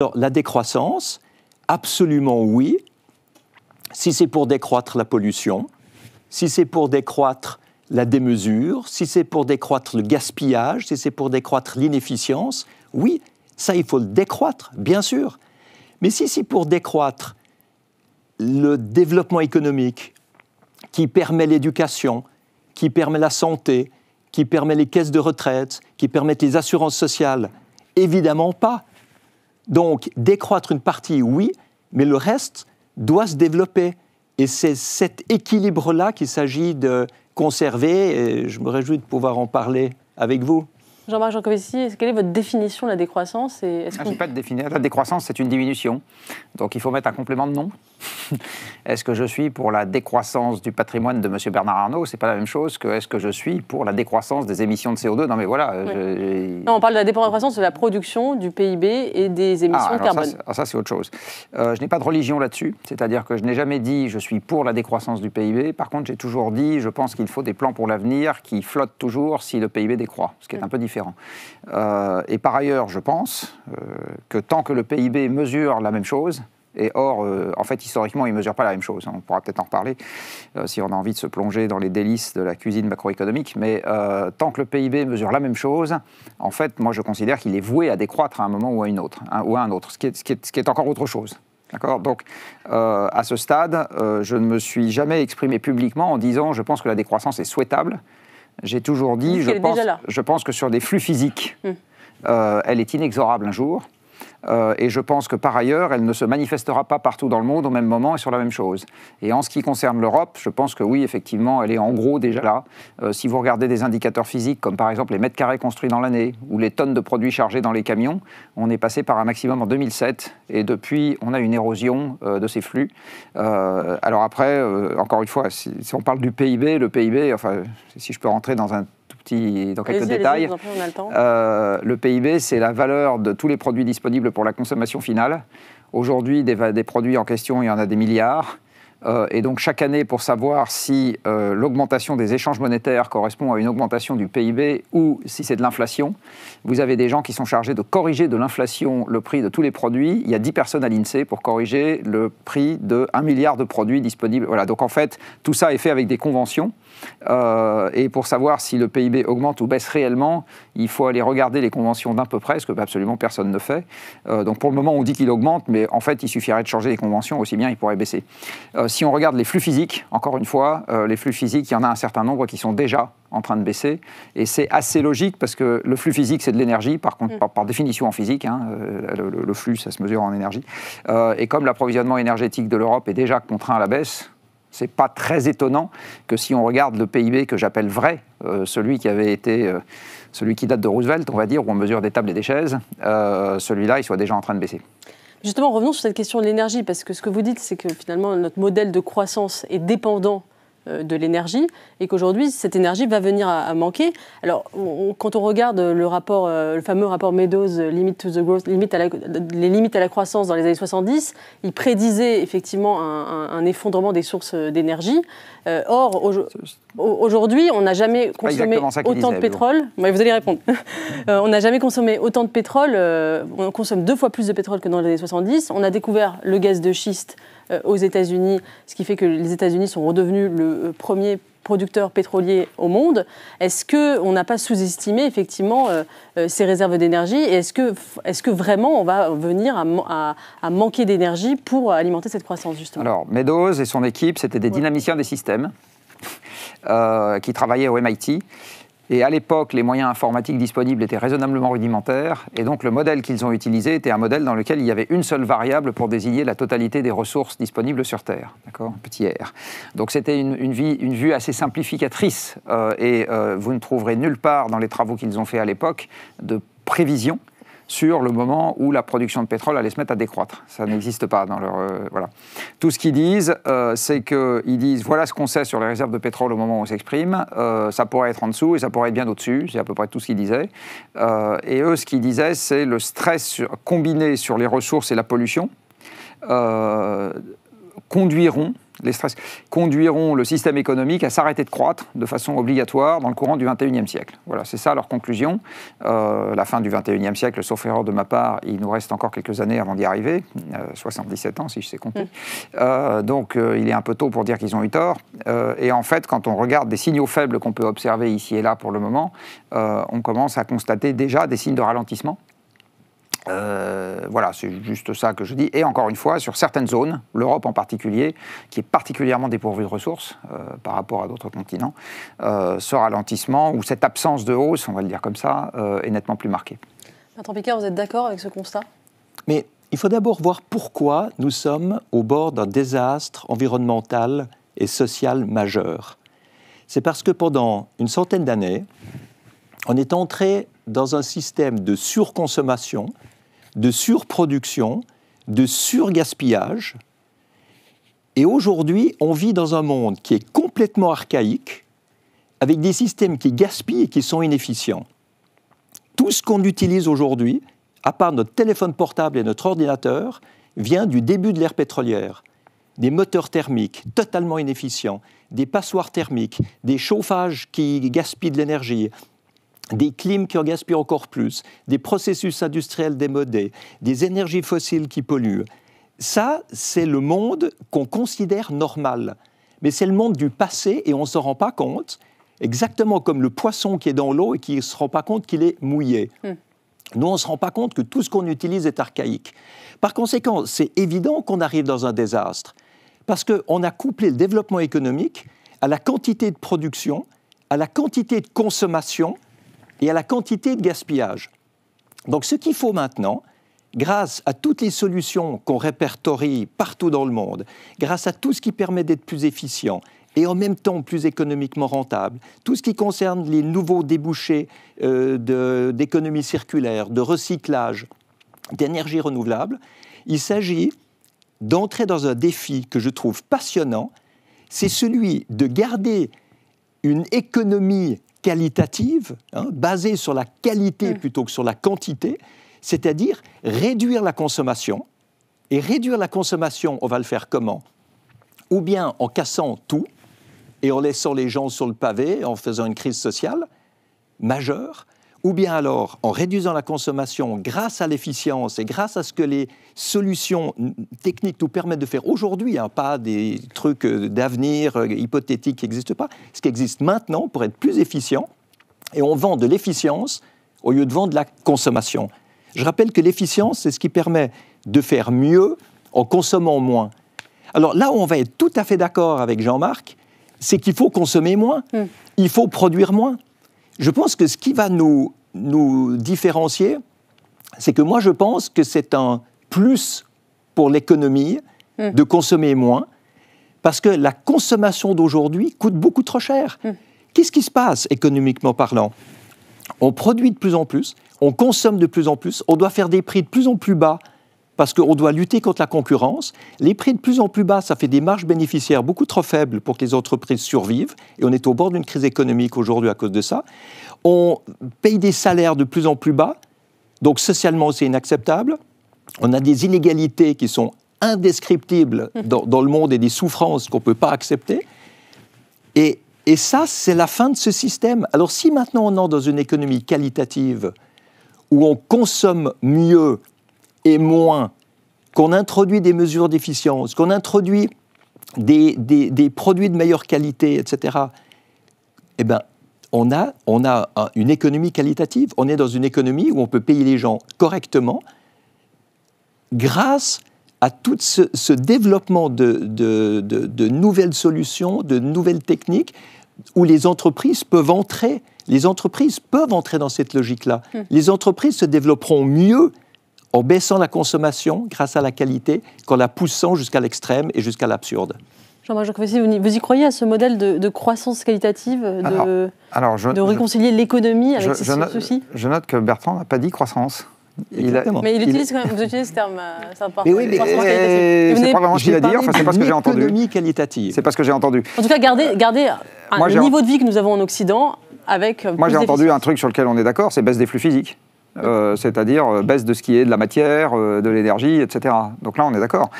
Alors, la décroissance, absolument oui, si c'est pour décroître la pollution, si c'est pour décroître la démesure, si c'est pour décroître le gaspillage, si c'est pour décroître l'inefficience, oui, ça il faut le décroître, bien sûr. Mais si c'est pour décroître le développement économique qui permet l'éducation, qui permet la santé, qui permet les caisses de retraite, qui permettent les assurances sociales, évidemment pas. Donc décroître une partie, oui, mais le reste doit se développer. Et c'est cet équilibre-là qu'il s'agit de conserver, et je me réjouis de pouvoir en parler avec vous. Jean-Marc Jancovici, quelle est votre définition de la décroissance? Je n'ai pas de définition. La décroissance, c'est une diminution. Donc il faut mettre un complément de nom. Est-ce que je suis pour la décroissance du patrimoine de M. Bernard Arnault? C'est pas la même chose que est-ce que je suis pour la décroissance des émissions de CO2? Non mais voilà. Oui. Non, on parle de la décroissance de la production, du PIB et des émissions de carbone. Ça c'est autre chose. Je n'ai pas de religion là-dessus. C'est-à-dire que je n'ai jamais dit je suis pour la décroissance du PIB. Par contre, j'ai toujours dit je pense qu'il faut des plans pour l'avenir qui flottent toujours si le PIB décroît. Ce qui est un peu différent. Et par ailleurs, je pense que tant que le PIB mesure la même chose, et or, en fait, historiquement, il ne mesure pas la même chose, on pourra peut-être en reparler si on a envie de se plonger dans les délices de la cuisine macroéconomique, mais tant que le PIB mesure la même chose, en fait, moi je considère qu'il est voué à décroître à un moment ou à, un autre, ce qui est encore autre chose. D'accord ? Donc, à ce stade, je ne me suis jamais exprimé publiquement en disant « je pense que la décroissance est souhaitable », j'ai toujours dit, je pense que sur des flux physiques, elle est inexorable un jour, et je pense que par ailleurs, elle ne se manifestera pas partout dans le monde au même moment et sur la même chose. Et en ce qui concerne l'Europe, je pense que oui, effectivement, elle est en gros déjà là. Si vous regardez des indicateurs physiques, comme par exemple les mètres carrés construits dans l'année, ou les tonnes de produits chargés dans les camions, on est passé par un maximum en 2007, et depuis, on a une érosion de ces flux. Alors après, encore une fois, si on parle du PIB, le PIB, enfin, si je peux rentrer dans un... dans quelques détails, le PIB, c'est la valeur de tous les produits disponibles pour la consommation finale. Aujourd'hui, des produits en question, il y en a des milliards. Et donc, chaque année, pour savoir si l'augmentation des échanges monétaires correspond à une augmentation du PIB ou si c'est de l'inflation, vous avez des gens qui sont chargés de corriger de l'inflation le prix de tous les produits. Il y a 10 personnes à l'INSEE pour corriger le prix de 1 milliard de produits disponibles. Voilà. Donc, en fait, tout ça est fait avec des conventions. Et pour savoir si le PIB augmente ou baisse réellement, il faut aller regarder les conventions d'un peu près, ce que absolument personne ne fait. Donc, pour le moment, on dit qu'il augmente, mais en fait, il suffirait de changer les conventions, aussi bien il pourrait baisser. Si on regarde les flux physiques, encore une fois, les flux physiques, il y en a un certain nombre qui sont déjà en train de baisser. Et c'est assez logique parce que le flux physique, c'est de l'énergie, par définition en physique. Hein, le flux, ça se mesure en énergie. Et comme l'approvisionnement énergétique de l'Europe est déjà contraint à la baisse, c'est pas très étonnant que si on regarde le PIB que j'appelle vrai, celui qui date de Roosevelt, on va dire, où on mesure des tables et des chaises, celui-là, il soit déjà en train de baisser. Justement, revenons sur cette question de l'énergie, parce que ce que vous dites, c'est que finalement, notre modèle de croissance est dépendant de l'énergie et qu'aujourd'hui, cette énergie va venir à manquer. Alors, quand on regarde le fameux rapport Meadows, les limites à la croissance dans les années 70, il prédisait effectivement un effondrement des sources d'énergie. Or, aujourd'hui, on n'a jamais consommé autant de pétrole. Vous allez répondre. On n'a jamais consommé autant de pétrole. On consomme 2 fois plus de pétrole que dans les années 70. On a découvert le gaz de schiste aux États-Unis, ce qui fait que les États-Unis sont redevenus le premier producteur pétrolier au monde. Est-ce qu'on n'a pas sous-estimé effectivement ces réserves d'énergie et est-ce que vraiment on va venir à manquer d'énergie pour alimenter cette croissance justement? Alors Meadows et son équipe, c'était des dynamiciens des systèmes qui travaillaient au MIT. Et à l'époque, les moyens informatiques disponibles étaient raisonnablement rudimentaires, et donc le modèle qu'ils ont utilisé était un modèle dans lequel il y avait une seule variable pour désigner la totalité des ressources disponibles sur Terre, d'accord, petit r. Donc c'était une vue assez simplificatrice, et vous ne trouverez nulle part dans les travaux qu'ils ont faits à l'époque de prévision sur le moment où la production de pétrole allait se mettre à décroître. Ça n'existe pas dans leur... voilà. Tout ce qu'ils disent, c'est qu'ils disent, voilà ce qu'on sait sur les réserves de pétrole au moment où on s'exprime, ça pourrait être en dessous et ça pourrait être bien au-dessus, c'est à peu près tout ce qu'ils disaient. Et eux, ce qu'ils disaient, c'est le stress combiné sur les ressources et la pollution conduiront les stress conduiront le système économique à s'arrêter de croître de façon obligatoire dans le courant du XXIe siècle. Voilà, c'est ça leur conclusion. La fin du XXIe siècle, sauf erreur de ma part, il nous reste encore quelques années avant d'y arriver, 77 ans si je sais compter. Donc il est un peu tôt pour dire qu'ils ont eu tort. Et en fait, quand on regarde des signaux faibles qu'on peut observer ici et là pour le moment, on commence à constater déjà des signes de ralentissement. Voilà, c'est juste ça que je dis. Et encore une fois, sur certaines zones, l'Europe en particulier, qui est particulièrement dépourvue de ressources par rapport à d'autres continents, ce ralentissement ou cette absence de hausse, on va le dire comme ça, est nettement plus marquée. Bertrand Piccard, vous êtes d'accord avec ce constat? Mais il faut d'abord voir pourquoi nous sommes au bord d'un désastre environnemental et social majeur. C'est parce que pendant une centaine d'années, on est entré dans un système de surconsommation, de surproduction, de surgaspillage. Et aujourd'hui, on vit dans un monde qui est complètement archaïque, avec des systèmes qui gaspillent et qui sont inefficients. Tout ce qu'on utilise aujourd'hui, à part notre téléphone portable et notre ordinateur, vient du début de l'ère pétrolière. Des moteurs thermiques totalement inefficients, des passoires thermiques, des chauffages qui gaspillent de l'énergie, des clims qui en gaspillent encore plus, des processus industriels démodés, des énergies fossiles qui polluent. Ça, c'est le monde qu'on considère normal. Mais c'est le monde du passé et on ne s'en rend pas compte, exactement comme le poisson qui est dans l'eau et qui ne se rend pas compte qu'il est mouillé. Nous, on ne se rend pas compte que tout ce qu'on utilise est archaïque. Par conséquent, c'est évident qu'on arrive dans un désastre, parce qu'on a couplé le développement économique à la quantité de production, à la quantité de consommation, et à la quantité de gaspillage. Donc ce qu'il faut maintenant, grâce à toutes les solutions qu'on répertorie partout dans le monde, grâce à tout ce qui permet d'être plus efficient et en même temps plus économiquement rentable, tout ce qui concerne les nouveaux débouchés d'économie circulaire, de recyclage, d'énergie renouvelable, il s'agit d'entrer dans un défi que je trouve passionnant, c'est celui de garder une économie qualitative, hein, basée sur la qualité plutôt que sur la quantité, c'est-à-dire réduire la consommation. Et réduire la consommation, on va le faire comment? Ou bien en cassant tout et en laissant les gens sur le pavé, en faisant une crise sociale majeure, ou bien alors en réduisant la consommation grâce à l'efficience et grâce à ce que les solutions techniques nous permettent de faire aujourd'hui, hein, pas des trucs d'avenir hypothétiques qui n'existent pas, ce qui existe maintenant pour être plus efficient, et on vend de l'efficience au lieu de vendre de la consommation. Je rappelle que l'efficience, c'est ce qui permet de faire mieux en consommant moins. Alors là où on va être tout à fait d'accord avec Jean-Marc, c'est qu'il faut consommer moins, il faut produire moins. Je pense que ce qui va nous différencier, c'est que moi je pense que c'est un plus pour l'économie de consommer moins, parce que la consommation d'aujourd'hui coûte beaucoup trop cher. Qu'est-ce qui se passe économiquement parlant? On produit de plus en plus, on consomme de plus en plus, on doit faire des prix de plus en plus bas, parce qu'on doit lutter contre la concurrence. Les prix de plus en plus bas, ça fait des marges bénéficiaires beaucoup trop faibles pour que les entreprises survivent. Et on est au bord d'une crise économique aujourd'hui à cause de ça. On paye des salaires de plus en plus bas. Donc socialement, c'est inacceptable. On a des inégalités qui sont indescriptibles dans le monde et des souffrances qu'on ne peut pas accepter. Et ça, c'est la fin de ce système. Alors si maintenant on est dans une économie qualitative où on consomme mieux et moins, qu'on introduit des mesures d'efficience, qu'on introduit des produits de meilleure qualité, etc., eh bien, on a une économie qualitative. On est dans une économie où on peut payer les gens correctement grâce à tout ce développement de nouvelles solutions, de nouvelles techniques, où les entreprises peuvent entrer. Les entreprises peuvent entrer dans cette logique-là. Les entreprises se développeront mieux en baissant la consommation grâce à la qualité, qu'en la poussant jusqu'à l'extrême et jusqu'à l'absurde. Jean-Marc Jancovici, vous y croyez à ce modèle de croissance qualitative, de réconcilier l'économie avec ces soucis? Je note que Bertrand n'a pas dit croissance. Mais il utilise quand même, vous utilisez ce terme. C'est pas vraiment ce qu'il a dit, enfin, c'est pas ce que j'ai entendu. Économie qualitative. C'est pas ce que j'ai entendu. En tout cas, garder le niveau de vie que nous avons en Occident avec. Moi, j'ai entendu un truc sur lequel on est d'accord, c'est baisse des flux physiques. c'est-à-dire baisse de ce qui est de la matière, de l'énergie, etc. Donc là, on est d'accord.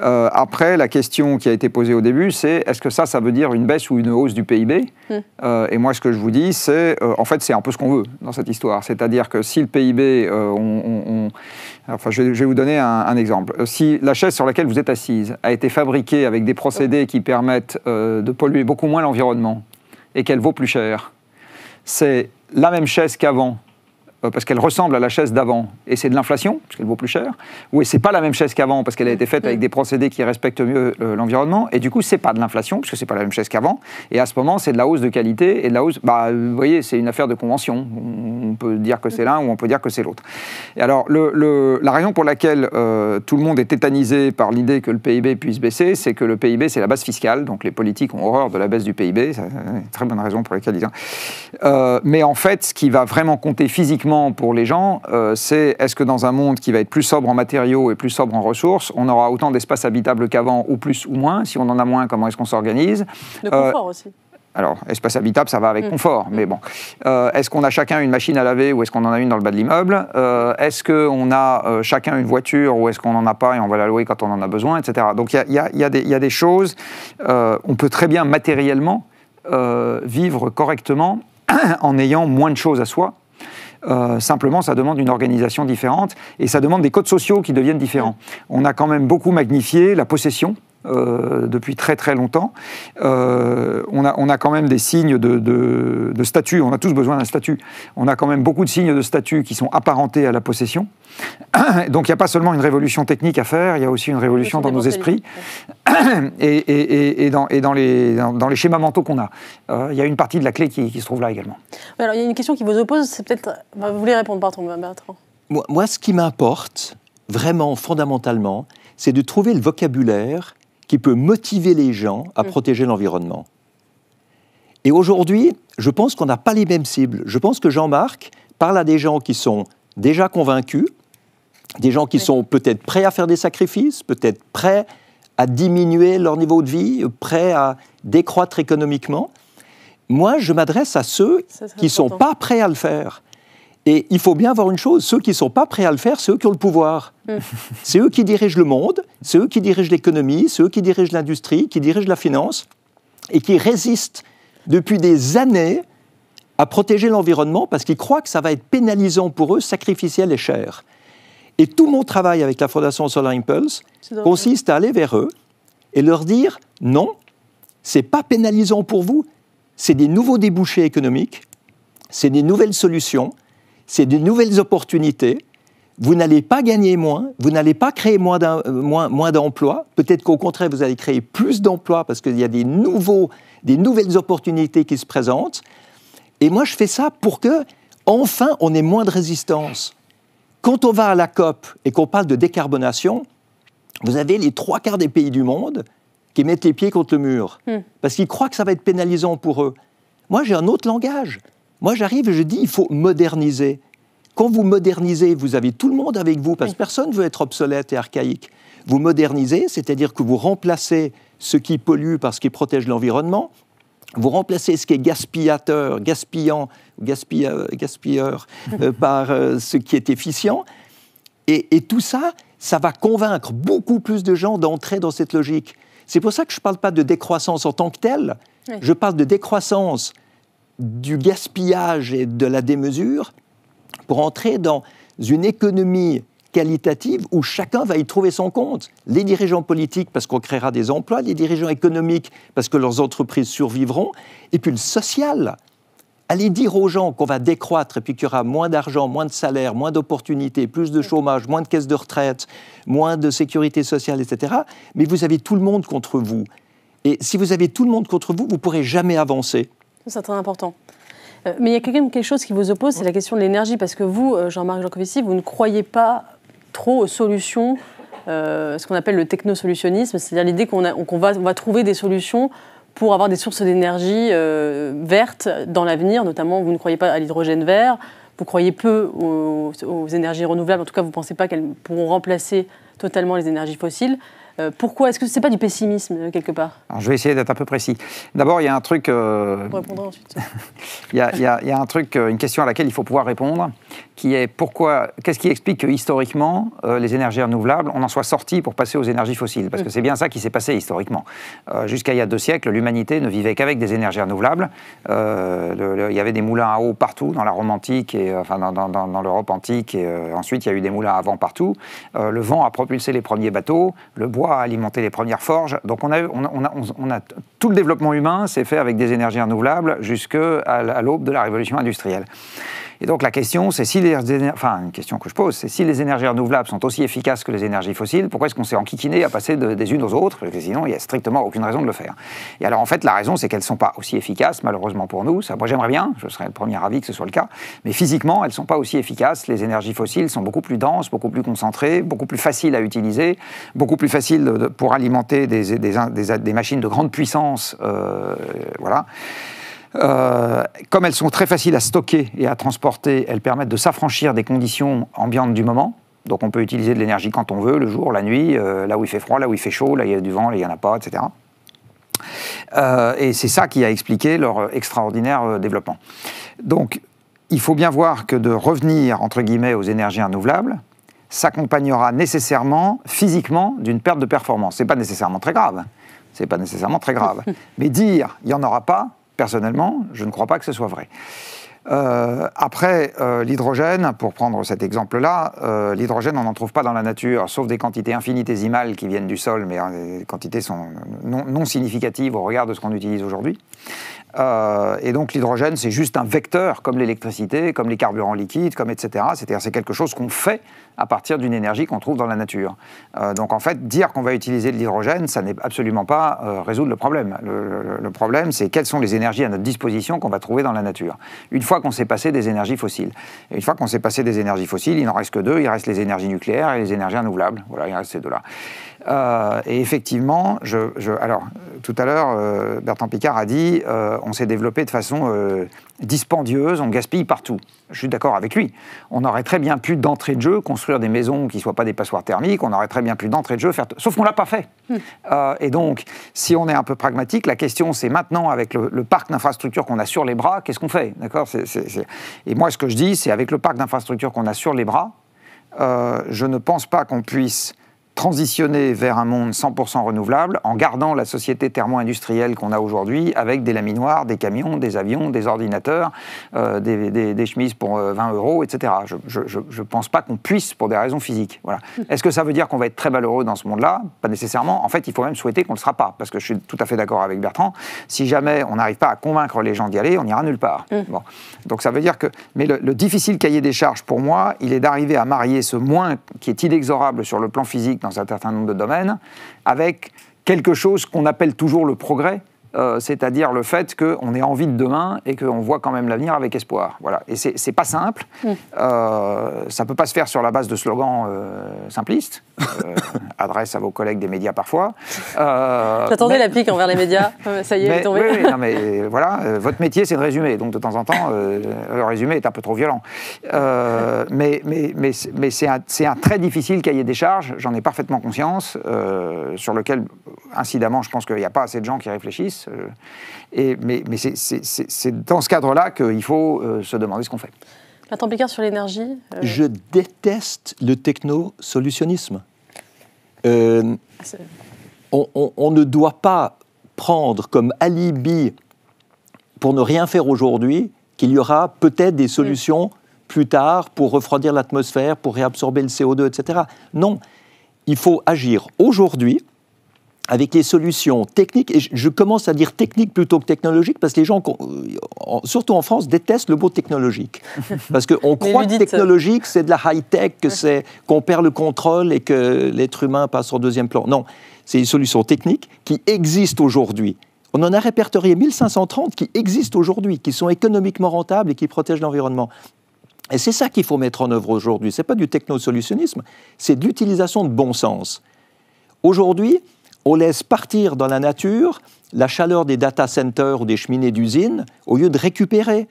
Après, la question qui a été posée au début, c'est est-ce que ça, ça veut dire une baisse ou une hausse du PIB ? Et moi, ce que je vous dis, c'est en fait, c'est un peu ce qu'on veut dans cette histoire. C'est-à-dire que si le PIB, enfin, je vais vous donner un exemple. Si la chaise sur laquelle vous êtes assise a été fabriquée avec des procédés qui permettent de polluer beaucoup moins l'environnement et qu'elle vaut plus cher, c'est la même chaise qu'avant, parce qu'elle ressemble à la chaise d'avant, et c'est de l'inflation, parce qu'elle vaut plus cher, ou c'est pas la même chaise qu'avant, parce qu'elle a été faite avec des procédés qui respectent mieux l'environnement, et du coup, c'est pas de l'inflation, parce que c'est pas la même chaise qu'avant, et à ce moment, c'est de la hausse de qualité, et de la hausse... Bah, vous voyez, c'est une affaire de convention. On peut dire que c'est l'un, ou on peut dire que c'est l'autre. Et alors, la raison pour laquelle tout le monde est tétanisé par l'idée que le PIB puisse baisser, c'est que le PIB, c'est la base fiscale, donc les politiques ont horreur de la baisse du PIB, c'est une très bonne raison pour laquelle ils ont... mais en fait, ce qui va vraiment compter physiquement pour les gens, c'est est-ce que dans un monde qui va être plus sobre en matériaux et plus sobre en ressources, on aura autant d'espace habitable qu'avant, ou plus ou moins? Si on en a moins, comment est-ce qu'on s'organise? Le confort aussi. Alors, espace habitable, ça va avec confort, mais bon. Est-ce qu'on a chacun une machine à laver ou est-ce qu'on en a une dans le bas de l'immeuble? Est-ce qu'on a chacun une voiture ou est-ce qu'on n'en a pas et on va la louer quand on en a besoin, etc. Donc, il y a des choses... on peut très bien matériellement vivre correctement en ayant moins de choses à soi. Simplement, ça demande une organisation différente et ça demande des codes sociaux qui deviennent différents. On a quand même beaucoup magnifié la possession depuis très très longtemps. On a quand même des signes de statut, on a tous besoin d'un statut. On a quand même beaucoup de signes de statut qui sont apparentés à la possession. Donc il n'y a pas seulement une révolution technique à faire, il y a aussi une révolution dans nos esprits et dans les schémas mentaux qu'on a. Il y a une partie de la clé qui se trouve là également. Alors il y a une question qui vous oppose, c'est peut-être... Bah, vous voulez répondre, pardon, Bertrand. Moi, ce qui m'importe, vraiment, fondamentalement, c'est de trouver le vocabulaire qui peut motiver les gens à protéger l'environnement. Et aujourd'hui, je pense qu'on n'a pas les mêmes cibles. Je pense que Jean-Marc parle à des gens qui sont déjà convaincus, des gens qui sont peut-être prêts à faire des sacrifices, peut-être prêts à diminuer leur niveau de vie, prêts à décroître économiquement. Moi, je m'adresse à ceux qui ne sont pas prêts à le faire. Et il faut bien voir une chose, ceux qui ne sont pas prêts à le faire, c'est eux qui ont le pouvoir. C'est eux qui dirigent le monde, c'est eux qui dirigent l'économie, c'est eux qui dirigent l'industrie, qui dirigent la finance, et qui résistent depuis des années à protéger l'environnement parce qu'ils croient que ça va être pénalisant pour eux, sacrificiel et cher. Et tout mon travail avec la Fondation Solar Impulse consiste à aller vers eux et leur dire « Non, ce n'est pas pénalisant pour vous, c'est des nouveaux débouchés économiques, c'est des nouvelles solutions ». C'est de nouvelles opportunités. Vous n'allez pas gagner moins, vous n'allez pas créer moins d'emplois. Peut-être qu'au contraire, vous allez créer plus d'emplois parce qu'il y a des nouvelles opportunités qui se présentent. Et moi, je fais ça pour que, enfin, on ait moins de résistance. Quand on va à la COP et qu'on parle de décarbonation, vous avez les 3/4 des pays du monde qui mettent les pieds contre le mur parce qu'ils croient que ça va être pénalisant pour eux. Moi, j'ai un autre langage. Moi, j'arrive et je dis, il faut moderniser. Quand vous modernisez, vous avez tout le monde avec vous, parce que personne ne veut être obsolète et archaïque. Vous modernisez, c'est-à-dire que vous remplacez ce qui pollue par ce qui protège l'environnement, vous remplacez ce qui est gaspilleur par ce qui est efficient, et tout ça, ça va convaincre beaucoup plus de gens d'entrer dans cette logique. C'est pour ça que je ne parle pas de décroissance en tant que telle, je parle de décroissance du gaspillage et de la démesure pour entrer dans une économie qualitative où chacun va y trouver son compte. Les dirigeants politiques parce qu'on créera des emplois, les dirigeants économiques parce que leurs entreprises survivront, et puis le social. Aller dire aux gens qu'on va décroître et puis qu'il y aura moins d'argent, moins de salaire, moins d'opportunités, plus de chômage, moins de caisses de retraite, moins de sécurité sociale, etc. Mais vous avez tout le monde contre vous. Et si vous avez tout le monde contre vous, vous ne pourrez jamais avancer. C'est très important. Mais il y a quand même quelque chose qui vous oppose, c'est la question de l'énergie. Parce que vous, Jean-Marc Jancovici, vous ne croyez pas trop aux solutions, ce qu'on appelle le technosolutionnisme, c'est-à-dire l'idée qu'on va trouver des solutions pour avoir des sources d'énergie vertes dans l'avenir. Notamment, vous ne croyez pas à l'hydrogène vert, vous croyez peu aux énergies renouvelables. En tout cas, vous ne pensez pas qu'elles pourront remplacer totalement les énergies fossiles. Pourquoi? Est-ce que ce n'est pas du pessimisme, quelque part? Alors, je vais essayer d'être un peu précis. D'abord, il y a un truc... On répondra ensuite. Il y a un truc, une question à laquelle il faut pouvoir répondre, qui est pourquoi... Qu'est-ce qui explique que, historiquement, les énergies renouvelables, on en soit sorti pour passer aux énergies fossiles? Parce que c'est bien ça qui s'est passé, historiquement. Jusqu'à il y a 2 siècles, l'humanité ne vivait qu'avec des énergies renouvelables. Il y avait des moulins à eau partout, dans la Rome antique, et, enfin, dans l'Europe antique, et ensuite, il y a eu des moulins à vent partout. Le vent a propulsé les premiers bateaux, le bois a alimenté les premières forges. Donc on a tout le développement humain s'est fait avec des énergies renouvelables jusqu'à l'aube de la révolution industrielle. Et donc la question, c'est si les énergies renouvelables sont aussi efficaces que les énergies fossiles, pourquoi est-ce qu'on s'est enquiquiné à passer des unes aux autres? Parce que sinon, il n'y a strictement aucune raison de le faire. Et alors en fait, la raison, c'est qu'elles ne sont pas aussi efficaces, malheureusement pour nous. Ça, moi, j'aimerais bien, je serais le premier ravi que ce soit le cas, mais physiquement, elles ne sont pas aussi efficaces. Les énergies fossiles sont beaucoup plus denses, beaucoup plus concentrées, beaucoup plus faciles à utiliser, beaucoup plus faciles pour alimenter des machines de grande puissance, voilà. Comme elles sont très faciles à stocker et à transporter, elles permettent de s'affranchir des conditions ambiantes du moment. Donc on peut utiliser de l'énergie quand on veut, le jour, la nuit, là où il fait froid, là où il fait chaud, là il y a du vent, là il n'y en a pas, etc. Et c'est ça qui a expliqué leur extraordinaire développement. Donc il faut bien voir que de revenir, entre guillemets, aux énergies renouvelables, s'accompagnera nécessairement, physiquement, d'une perte de performance. Ce n'est pas nécessairement très grave. C'est pas nécessairement très grave. Mais dire, il n'y en aura pas, personnellement, je ne crois pas que ce soit vrai. Après, l'hydrogène, pour prendre cet exemple-là, l'hydrogène, on n'en trouve pas dans la nature, sauf des quantités infinitésimales qui viennent du sol, mais les quantités sont non significatives au regard de ce qu'on utilise aujourd'hui. Et donc l'hydrogène, c'est juste un vecteur, comme l'électricité, comme les carburants liquides, comme etc. C'est-à-dire c'est quelque chose qu'on fait à partir d'une énergie qu'on trouve dans la nature. Donc en fait, dire qu'on va utiliser de l'hydrogène, ça n'est absolument pas résoudre le problème. Le problème, c'est quelles sont les énergies à notre disposition qu'on va trouver dans la nature. Une fois qu'on s'est passé des énergies fossiles. Et une fois qu'on s'est passé des énergies fossiles, il n'en reste que 2, il reste les énergies nucléaires et les énergies renouvelables. Voilà, il reste ces 2-là. Et effectivement, alors, tout à l'heure, Bertrand Piccard a dit on s'est développé de façon dispendieuse, on gaspille partout. Je suis d'accord avec lui. On aurait très bien pu, d'entrée de jeu, construire des maisons qui ne soient pas des passoires thermiques, on aurait très bien pu, d'entrée de jeu, faire... Sauf qu'on ne l'a pas fait. Et donc, si on est un peu pragmatique, la question, c'est maintenant, avec le parc d'infrastructures qu'on a sur les bras, qu'est-ce qu'on fait? D'accord? Et moi, ce que je dis, c'est avec le parc d'infrastructures qu'on a sur les bras, je ne pense pas qu'on puisse... transitionner vers un monde 100% renouvelable en gardant la société thermo-industrielle qu'on a aujourd'hui avec des laminoirs, des camions, des avions, des ordinateurs, des chemises pour 20 €, etc. Je pense pas qu'on puisse pour des raisons physiques. Voilà. Est-ce que ça veut dire qu'on va être très malheureux dans ce monde-là? Pas nécessairement. En fait, il faut même souhaiter qu'on ne le sera pas, parce que je suis tout à fait d'accord avec Bertrand. Si jamais on n'arrive pas à convaincre les gens d'y aller, on n'ira nulle part. Bon. Donc ça veut dire que... Mais le difficile cahier des charges, pour moi, il est d'arriver à marier ce moins qui est inexorable sur le plan physique dans un certain nombre de domaines, avec quelque chose qu'on appelle toujours le progrès, c'est-à-dire le fait qu'on ait envie de demain et qu'on voit quand même l'avenir avec espoir. Voilà. Et c'est pas simple, ça peut pas se faire sur la base de slogans simplistes, adresse à vos collègues des médias parfois. T'attendais la pique envers les médias, ça y est, elle est tombée. Oui, non, mais voilà, votre métier c'est de résumer, donc de temps en temps, le résumé est un peu trop violent. Mais c'est un très difficile cahier des charges, j'en ai parfaitement conscience, sur lequel, incidemment, je pense qu'il n'y a pas assez de gens qui réfléchissent. Mais c'est dans ce cadre-là qu'il faut se demander ce qu'on fait. Bertrand Piccard sur l'énergie. Je déteste le technosolutionnisme. On ne doit pas prendre comme alibi pour ne rien faire aujourd'hui qu'il y aura peut-être des solutions plus tard pour refroidir l'atmosphère, pour réabsorber le CO2, etc. Non, il faut agir aujourd'hui avec les solutions techniques, et je commence à dire technique plutôt que technologique, parce que les gens, surtout en France, détestent le mot technologique. Parce qu'on croit que technologique, c'est de la high-tech, qu'on perd le contrôle et que l'être humain passe au deuxième plan. Non, c'est des solutions techniques qui existent aujourd'hui. On en a répertorié 1530 qui existent aujourd'hui, qui sont économiquement rentables et qui protègent l'environnement. Et c'est ça qu'il faut mettre en œuvre aujourd'hui. Ce n'est pas du technosolutionnisme, c'est de l'utilisation de bon sens. Aujourd'hui, on laisse partir dans la nature la chaleur des data centers ou des cheminées d'usines au lieu de récupérer.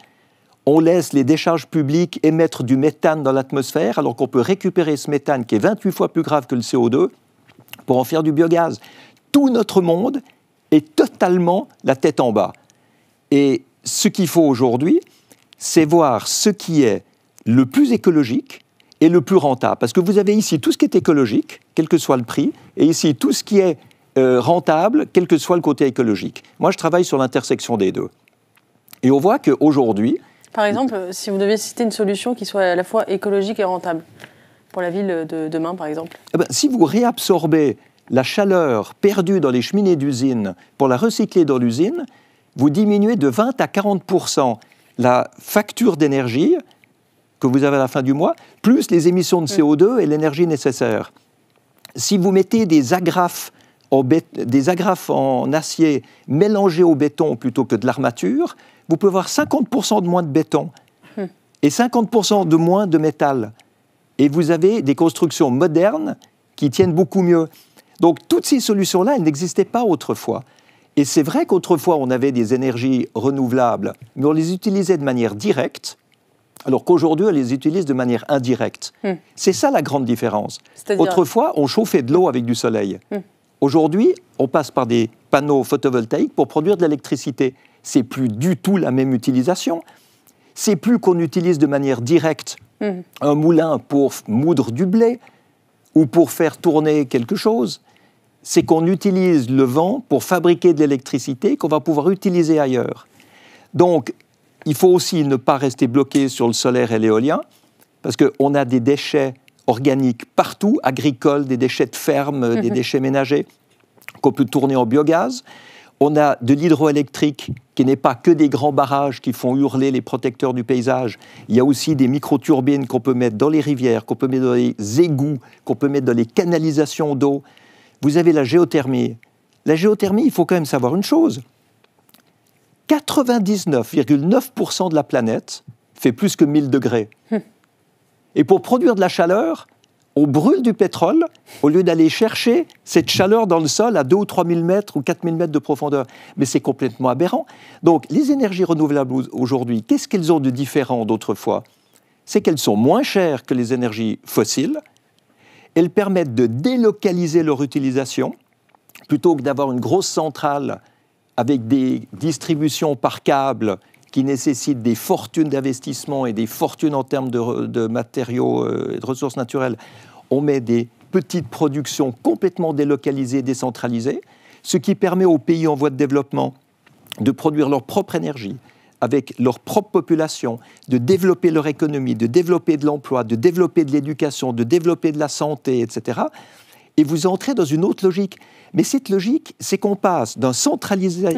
On laisse les décharges publiques émettre du méthane dans l'atmosphère alors qu'on peut récupérer ce méthane qui est 28 fois plus grave que le CO2 pour en faire du biogaz. Tout notre monde est totalement la tête en bas. Et ce qu'il faut aujourd'hui, c'est voir ce qui est le plus écologique et le plus rentable. Parce que vous avez ici tout ce qui est écologique, quel que soit le prix, et ici tout ce qui est rentable, quel que soit le côté écologique. Moi, je travaille sur l'intersection des deux. Et on voit qu'aujourd'hui... Par exemple, si vous deviez citer une solution qui soit à la fois écologique et rentable, pour la ville de demain, par exemple. Eh ben, si vous réabsorbez la chaleur perdue dans les cheminées d'usine pour la recycler dans l'usine, vous diminuez de 20 à 40% la facture d'énergie que vous avez à la fin du mois, plus les émissions de CO2 et l'énergie nécessaire. Si vous mettez des agrafes en acier mélangées au béton plutôt que de l'armature, vous pouvez avoir 50% de moins de béton et 50% de moins de métal. Et vous avez des constructions modernes qui tiennent beaucoup mieux. Donc toutes ces solutions-là, elles n'existaient pas autrefois. Et c'est vrai qu'autrefois, on avait des énergies renouvelables, mais on les utilisait de manière directe, alors qu'aujourd'hui, on les utilise de manière indirecte. C'est ça la grande différence. Autrefois, on chauffait de l'eau avec du soleil. Aujourd'hui, on passe par des panneaux photovoltaïques pour produire de l'électricité. C'est plus du tout la même utilisation. C'est plus qu'on utilise de manière directe un moulin pour moudre du blé ou pour faire tourner quelque chose. C'est qu'on utilise le vent pour fabriquer de l'électricité qu'on va pouvoir utiliser ailleurs. Donc, il faut aussi ne pas rester bloqué sur le solaire et l'éolien, parce qu'on a des déchets organiques partout, agricoles, des déchets de ferme, des déchets ménagers, qu'on peut tourner en biogaz. On a de l'hydroélectrique qui n'est pas que des grands barrages qui font hurler les protecteurs du paysage. Il y a aussi des micro-turbines qu'on peut mettre dans les rivières, qu'on peut mettre dans les égouts, qu'on peut mettre dans les canalisations d'eau. Vous avez la géothermie. La géothermie, il faut quand même savoir une chose. 99,9% de la planète fait plus que 1000 degrés. Et pour produire de la chaleur, on brûle du pétrole au lieu d'aller chercher cette chaleur dans le sol à 2 ou 3 000 mètres ou 4 000 mètres de profondeur. Mais c'est complètement aberrant. Donc, les énergies renouvelables aujourd'hui, qu'est-ce qu'elles ont de différent d'autrefois? C'est qu'elles sont moins chères que les énergies fossiles. Elles permettent de délocaliser leur utilisation, plutôt que d'avoir une grosse centrale avec des distributions par câble qui nécessitent des fortunes d'investissement et des fortunes en termes de matériaux et de ressources naturelles. On met des petites productions complètement délocalisées, décentralisées, ce qui permet aux pays en voie de développement de produire leur propre énergie, avec leur propre population, de développer leur économie, de développer de l'emploi, de développer de l'éducation, de développer de la santé, etc. Et vous entrez dans une autre logique. Mais cette logique, c'est qu'on passe d'un centralisé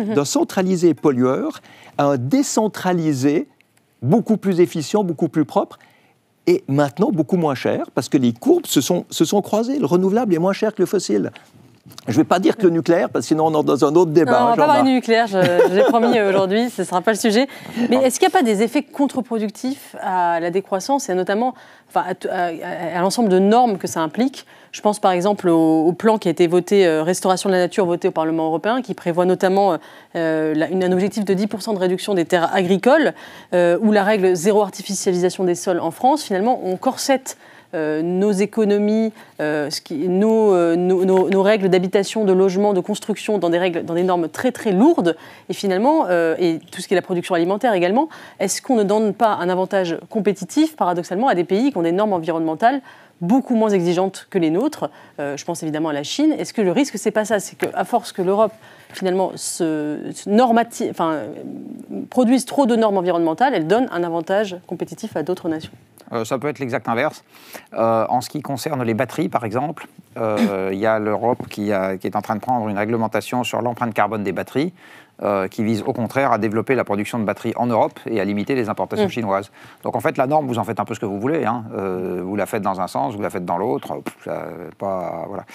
pollueur à un décentralisé beaucoup plus efficient, beaucoup plus propre, et maintenant beaucoup moins cher, parce que les courbes se sont croisées. Le renouvelable est moins cher que le fossile. Je ne vais pas dire que le nucléaire, parce que sinon on est dans un autre débat. Non, on ne va pas parler du nucléaire, j'ai promis aujourd'hui, ce ne sera pas le sujet. Mais est-ce qu'il n'y a pas des effets contre-productifs à la décroissance et notamment à l'ensemble de normes que ça implique? Je pense par exemple au plan qui a été voté, Restauration de la nature, voté au Parlement européen, qui prévoit notamment un objectif de 10% de réduction des terres agricoles, ou la règle zéro artificialisation des sols en France. Finalement, on corsette nos économies, nos règles d'habitation, de logement, de construction dans des normes très très lourdes et finalement, et tout ce qui est la production alimentaire également, est-ce qu'on ne donne pas un avantage compétitif paradoxalement à des pays qui ont des normes environnementales beaucoup moins exigeantes que les nôtres, je pense évidemment à la Chine, est-ce que le risque c'est pas ça, c'est qu'à force que l'Europe finalement produise trop de normes environnementales, elle donne un avantage compétitif à d'autres nations? Ça peut être l'exact inverse. En ce qui concerne les batteries, par exemple, il y a l'Europe qui est en train de prendre une réglementation sur l'empreinte carbone des batteries, qui vise au contraire à développer la production de batteries en Europe et à limiter les importations chinoises. Donc en fait, la norme, vous en faites un peu ce que vous voulez. Vous la faites dans un sens, vous la faites dans l'autre. Voilà.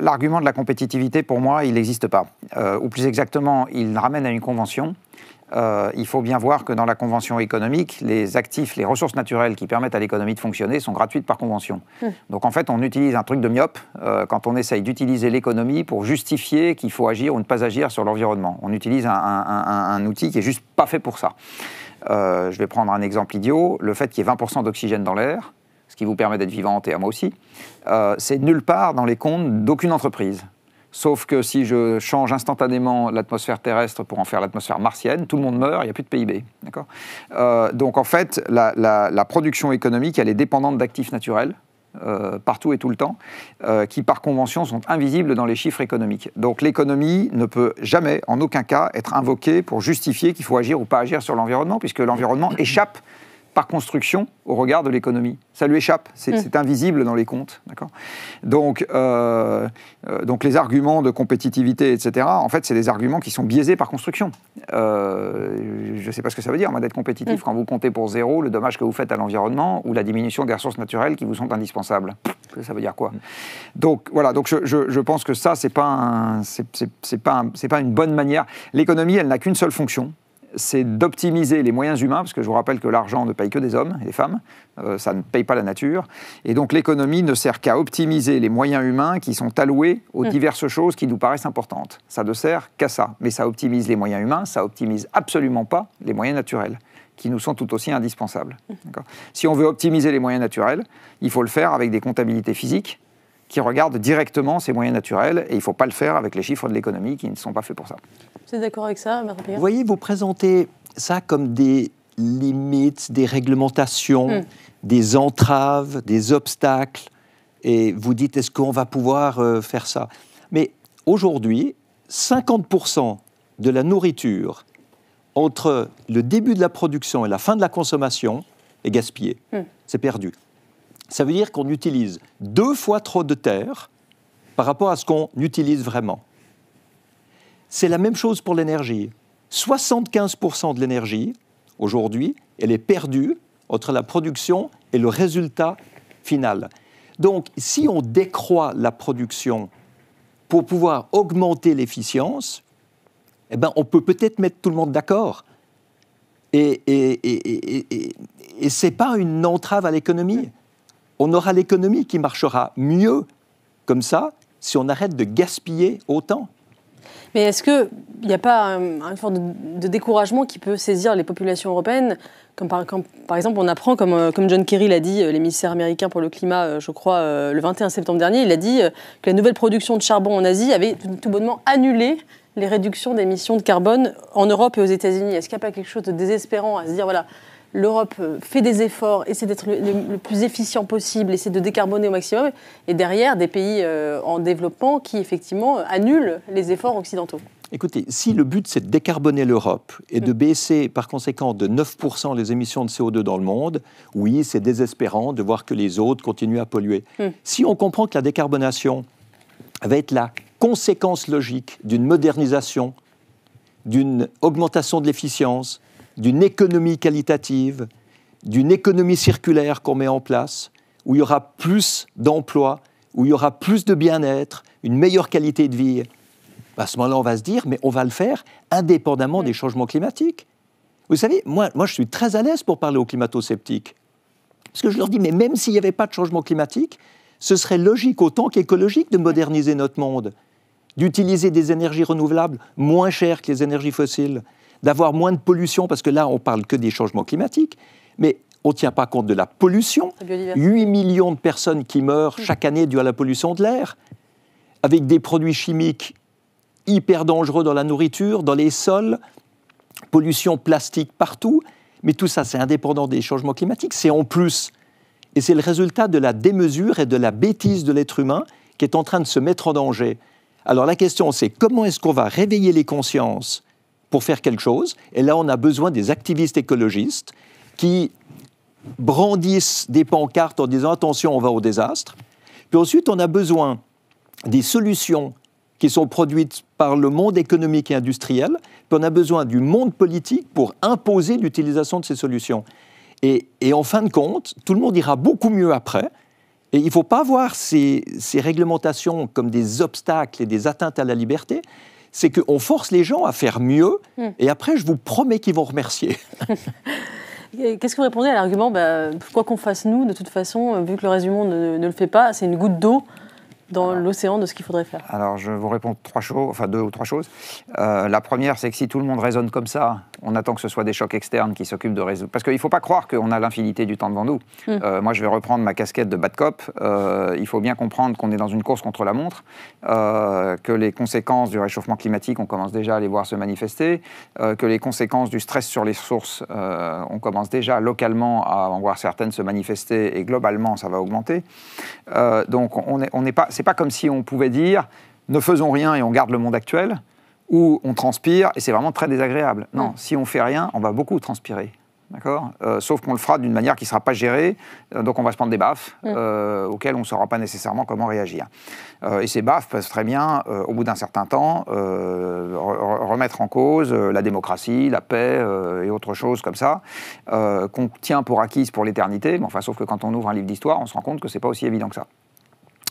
L'argument de la compétitivité, pour moi, il n'existe pas. Ou plus exactement, il ramène à une convention. Il faut bien voir que dans la convention économique, les actifs, les ressources naturelles qui permettent à l'économie de fonctionner sont gratuites par convention. Donc en fait, on utilise un truc de myope quand on essaye d'utiliser l'économie pour justifier qu'il faut agir ou ne pas agir sur l'environnement. On utilise un outil qui n'est juste pas fait pour ça. Je vais prendre un exemple idiot. Le fait qu'il y ait 20% d'oxygène dans l'air, ce qui vous permet d'être vivante et à moi aussi, c'est nulle part dans les comptes d'aucune entreprise. Sauf que si je change instantanément l'atmosphère terrestre pour en faire l'atmosphère martienne, tout le monde meurt, il n'y a plus de PIB. Donc en fait, la production économique, elle est dépendante d'actifs naturels, partout et tout le temps, qui par convention sont invisibles dans les chiffres économiques. Donc l'économie ne peut jamais, en aucun cas, être invoquée pour justifier qu'il faut agir ou pas agir sur l'environnement, puisque l'environnement échappe par construction au regard de l'économie. Ça lui échappe, c'est invisible dans les comptes. Donc les arguments de compétitivité, etc., en fait, c'est des arguments qui sont biaisés par construction. Je ne sais pas ce que ça veut dire, moi, d'être compétitif quand vous comptez pour zéro le dommage que vous faites à l'environnement ou la diminution des ressources naturelles qui vous sont indispensables. Ça veut dire quoi? Donc voilà, donc je pense que ça, c'est pas une bonne manière. L'économie, elle n'a qu'une seule fonction, c'est d'optimiser les moyens humains, parce que je vous rappelle que l'argent ne paye que des hommes et des femmes, ça ne paye pas la nature, et donc l'économie ne sert qu'à optimiser les moyens humains qui sont alloués aux diverses choses qui nous paraissent importantes. Ça ne sert qu'à ça, mais ça optimise les moyens humains, ça optimise absolument pas les moyens naturels, qui nous sont tout aussi indispensables. Si on veut optimiser les moyens naturels, il faut le faire avec des comptabilités physiques qui regardent directement ces moyens naturels, et il ne faut pas le faire avec les chiffres de l'économie qui ne sont pas faits pour ça. Vous êtes d'accord avec ça, Bernard Piccard ? Vous voyez, vous présentez ça comme des limites, des réglementations, des entraves, des obstacles, et vous dites, est-ce qu'on va pouvoir faire ça ? Mais aujourd'hui, 50% de la nourriture, entre le début de la production et la fin de la consommation, est gaspillée. C'est perdu. Ça veut dire qu'on utilise 2 fois trop de terre par rapport à ce qu'on utilise vraiment. C'est la même chose pour l'énergie. 75% de l'énergie, aujourd'hui, elle est perdue entre la production et le résultat final. Donc, si on décroît la production pour pouvoir augmenter l'efficience, eh ben, on peut peut-être mettre tout le monde d'accord. Et ce n'est pas une entrave à l'économie. On aura l'économie qui marchera mieux comme ça si on arrête de gaspiller autant. Mais est-ce qu'il n'y a pas une forme de découragement qui peut saisir les populations européennes, comme par exemple on apprend, comme John Kerry l'a dit, l'émissaire américain pour le climat, je crois, le 21 septembre dernier, il a dit que la nouvelle production de charbon en Asie avait tout bonnement annulé les réductions d'émissions de carbone en Europe et aux États-Unis. Est-ce qu'il n'y a pas quelque chose de désespérant à se dire, voilà, l'Europe fait des efforts, essaie d'être le plus efficient possible, essaie de décarboner au maximum, et derrière, des pays en développement qui, effectivement, annulent les efforts occidentaux. Écoutez, si le but, c'est de décarboner l'Europe et de baisser, par conséquent, de 9% les émissions de CO2 dans le monde, oui, c'est désespérant de voir que les autres continuent à polluer. Si on comprend que la décarbonation va être la conséquence logique d'une modernisation, d'une augmentation de l'efficience, d'une économie qualitative, d'une économie circulaire qu'on met en place, où il y aura plus d'emplois, où il y aura plus de bien-être, une meilleure qualité de vie. À ce moment-là, on va se dire, mais on va le faire indépendamment des changements climatiques. Vous savez, moi je suis très à l'aise pour parler aux climato-sceptiques. Parce que je leur dis, mais même s'il n'y avait pas de changement climatique, ce serait logique autant qu'écologique de moderniser notre monde, d'utiliser des énergies renouvelables moins chères que les énergies fossiles, d'avoir moins de pollution, parce que là, on ne parle que des changements climatiques, mais on ne tient pas compte de la pollution. 8 millions de personnes qui meurent chaque année dues à la pollution de l'air, avec des produits chimiques hyper dangereux dans la nourriture, dans les sols, pollution plastique partout, mais tout ça, c'est indépendant des changements climatiques, c'est en plus. Et c'est le résultat de la démesure et de la bêtise de l'être humain qui est en train de se mettre en danger. Alors la question, c'est comment est-ce qu'on va réveiller les consciences pour faire quelque chose, et là on a besoin des activistes écologistes qui brandissent des pancartes en disant « attention, on va au désastre ». Puis ensuite, on a besoin des solutions qui sont produites par le monde économique et industriel, puis on a besoin du monde politique pour imposer l'utilisation de ces solutions. Et en fin de compte, tout le monde ira beaucoup mieux après, et il ne faut pas voir ces réglementations comme des obstacles et des atteintes à la liberté, c'est qu'on force les gens à faire mieux, et après, je vous promets qu'ils vont remercier. Qu'est-ce que vous répondez à l'argument, bah, quoi qu'on fasse nous, de toute façon, vu que le reste du monde ne le fait pas, c'est une goutte d'eau dans l'océan de ce qu'il faudrait faire? Alors, je vous réponds deux ou trois choses. La première, c'est que si tout le monde raisonne comme ça, on attend que ce soit des chocs externes qui s'occupent de résoudre. Parce qu'il ne faut pas croire qu'on a l'infinité du temps devant nous. Moi, je vais reprendre ma casquette de bad cop. Il faut bien comprendre qu'on est dans une course contre la montre, que les conséquences du réchauffement climatique, on commence déjà à les voir se manifester, que les conséquences du stress sur les sources, on commence déjà localement à en voir certaines se manifester, et globalement, ça va augmenter. Donc, c'est pas comme si on pouvait dire « ne faisons rien et on garde le monde actuel », ou « on transpire et c'est vraiment très désagréable ». Non, si on fait rien, on va beaucoup transpirer. D'accord ? Sauf qu'on le fera d'une manière qui ne sera pas gérée, donc on va se prendre des baffes auxquelles on ne saura pas nécessairement comment réagir. Et ces baffes peuvent très bien, au bout d'un certain temps, remettre en cause la démocratie, la paix et autres choses comme ça, qu'on tient pour acquises pour l'éternité, mais enfin, sauf que quand on ouvre un livre d'histoire, on se rend compte que ce n'est pas aussi évident que ça.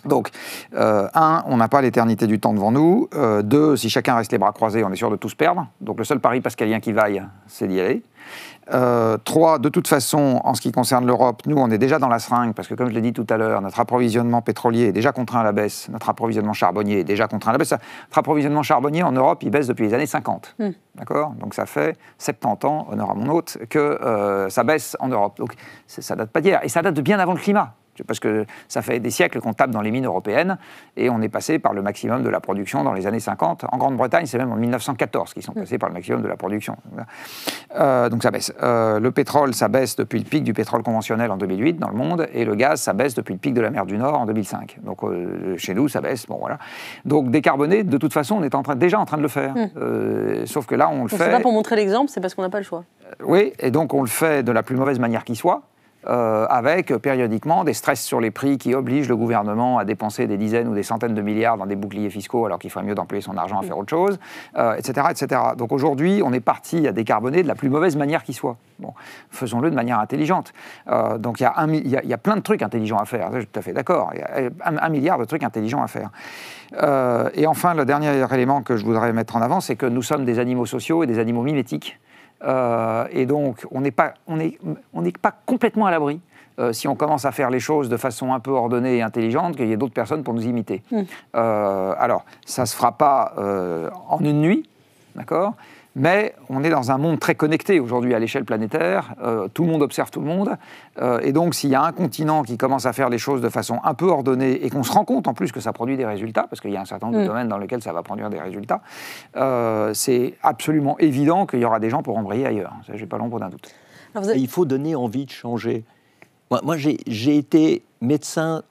Donc, un, on n'a pas l'éternité du temps devant nous. Deux, si chacun reste les bras croisés, on est sûr de tous perdre. Donc, le seul pari pascalien qui vaille, c'est d'y aller. Trois, de toute façon, en ce qui concerne l'Europe, nous, on est déjà dans la seringue, parce que, comme je l'ai dit tout à l'heure, notre approvisionnement pétrolier est déjà contraint à la baisse, notre approvisionnement charbonnier est déjà contraint à la baisse. Notre approvisionnement charbonnier, en Europe, il baisse depuis les années 50. D'accord ? Donc, ça fait 70 ans, honneur à mon hôte, que ça baisse en Europe. Donc, ça date pas d'hier. Et ça date de bien avant le climat. Parce que ça fait des siècles qu'on tape dans les mines européennes et on est passé par le maximum de la production dans les années 50. En Grande-Bretagne, c'est même en 1914 qu'ils sont passés par le maximum de la production. Donc ça baisse. Le pétrole, ça baisse depuis le pic du pétrole conventionnel en 2008 dans le monde, et le gaz, ça baisse depuis le pic de la mer du Nord en 2005. Donc chez nous, ça baisse. Bon, voilà. Donc décarboner, de toute façon, on est déjà en train de le faire. Sauf que là, on le fait... C'est pas pour montrer l'exemple, c'est parce qu'on n'a pas le choix. Oui, et donc on le fait de la plus mauvaise manière qui soit. Avec périodiquement des stress sur les prix qui obligent le gouvernement à dépenser des dizaines ou des centaines de milliards dans des boucliers fiscaux alors qu'il ferait mieux d'employer son argent à faire autre chose, etc., etc. Donc aujourd'hui, on est parti à décarboner de la plus mauvaise manière qui soit. Bon, faisons-le de manière intelligente. Donc il y a plein de trucs intelligents à faire, je suis tout à fait d'accord. Il y a un milliard de trucs intelligents à faire. Et enfin, le dernier élément que je voudrais mettre en avant, c'est que nous sommes des animaux sociaux et des animaux mimétiques. Et donc, on n'est pas, on n'est pas complètement à l'abri si on commence à faire les choses de façon un peu ordonnée et intelligente, qu'il y ait d'autres personnes pour nous imiter. Alors, ça ne se fera pas en une nuit, d'accord ? Mais on est dans un monde très connecté aujourd'hui à l'échelle planétaire, tout le monde observe tout le monde, et donc s'il y a un continent qui commence à faire les choses de façon un peu ordonnée, et qu'on se rend compte en plus que ça produit des résultats, parce qu'il y a un certain nombre de domaines dans lesquels ça va produire des résultats, c'est absolument évident qu'il y aura des gens pour embrayer ailleurs, ça j'ai pas l'ombre d'un doute. Alors vous avez... Il faut donner envie de changer. Moi j'ai été médecin,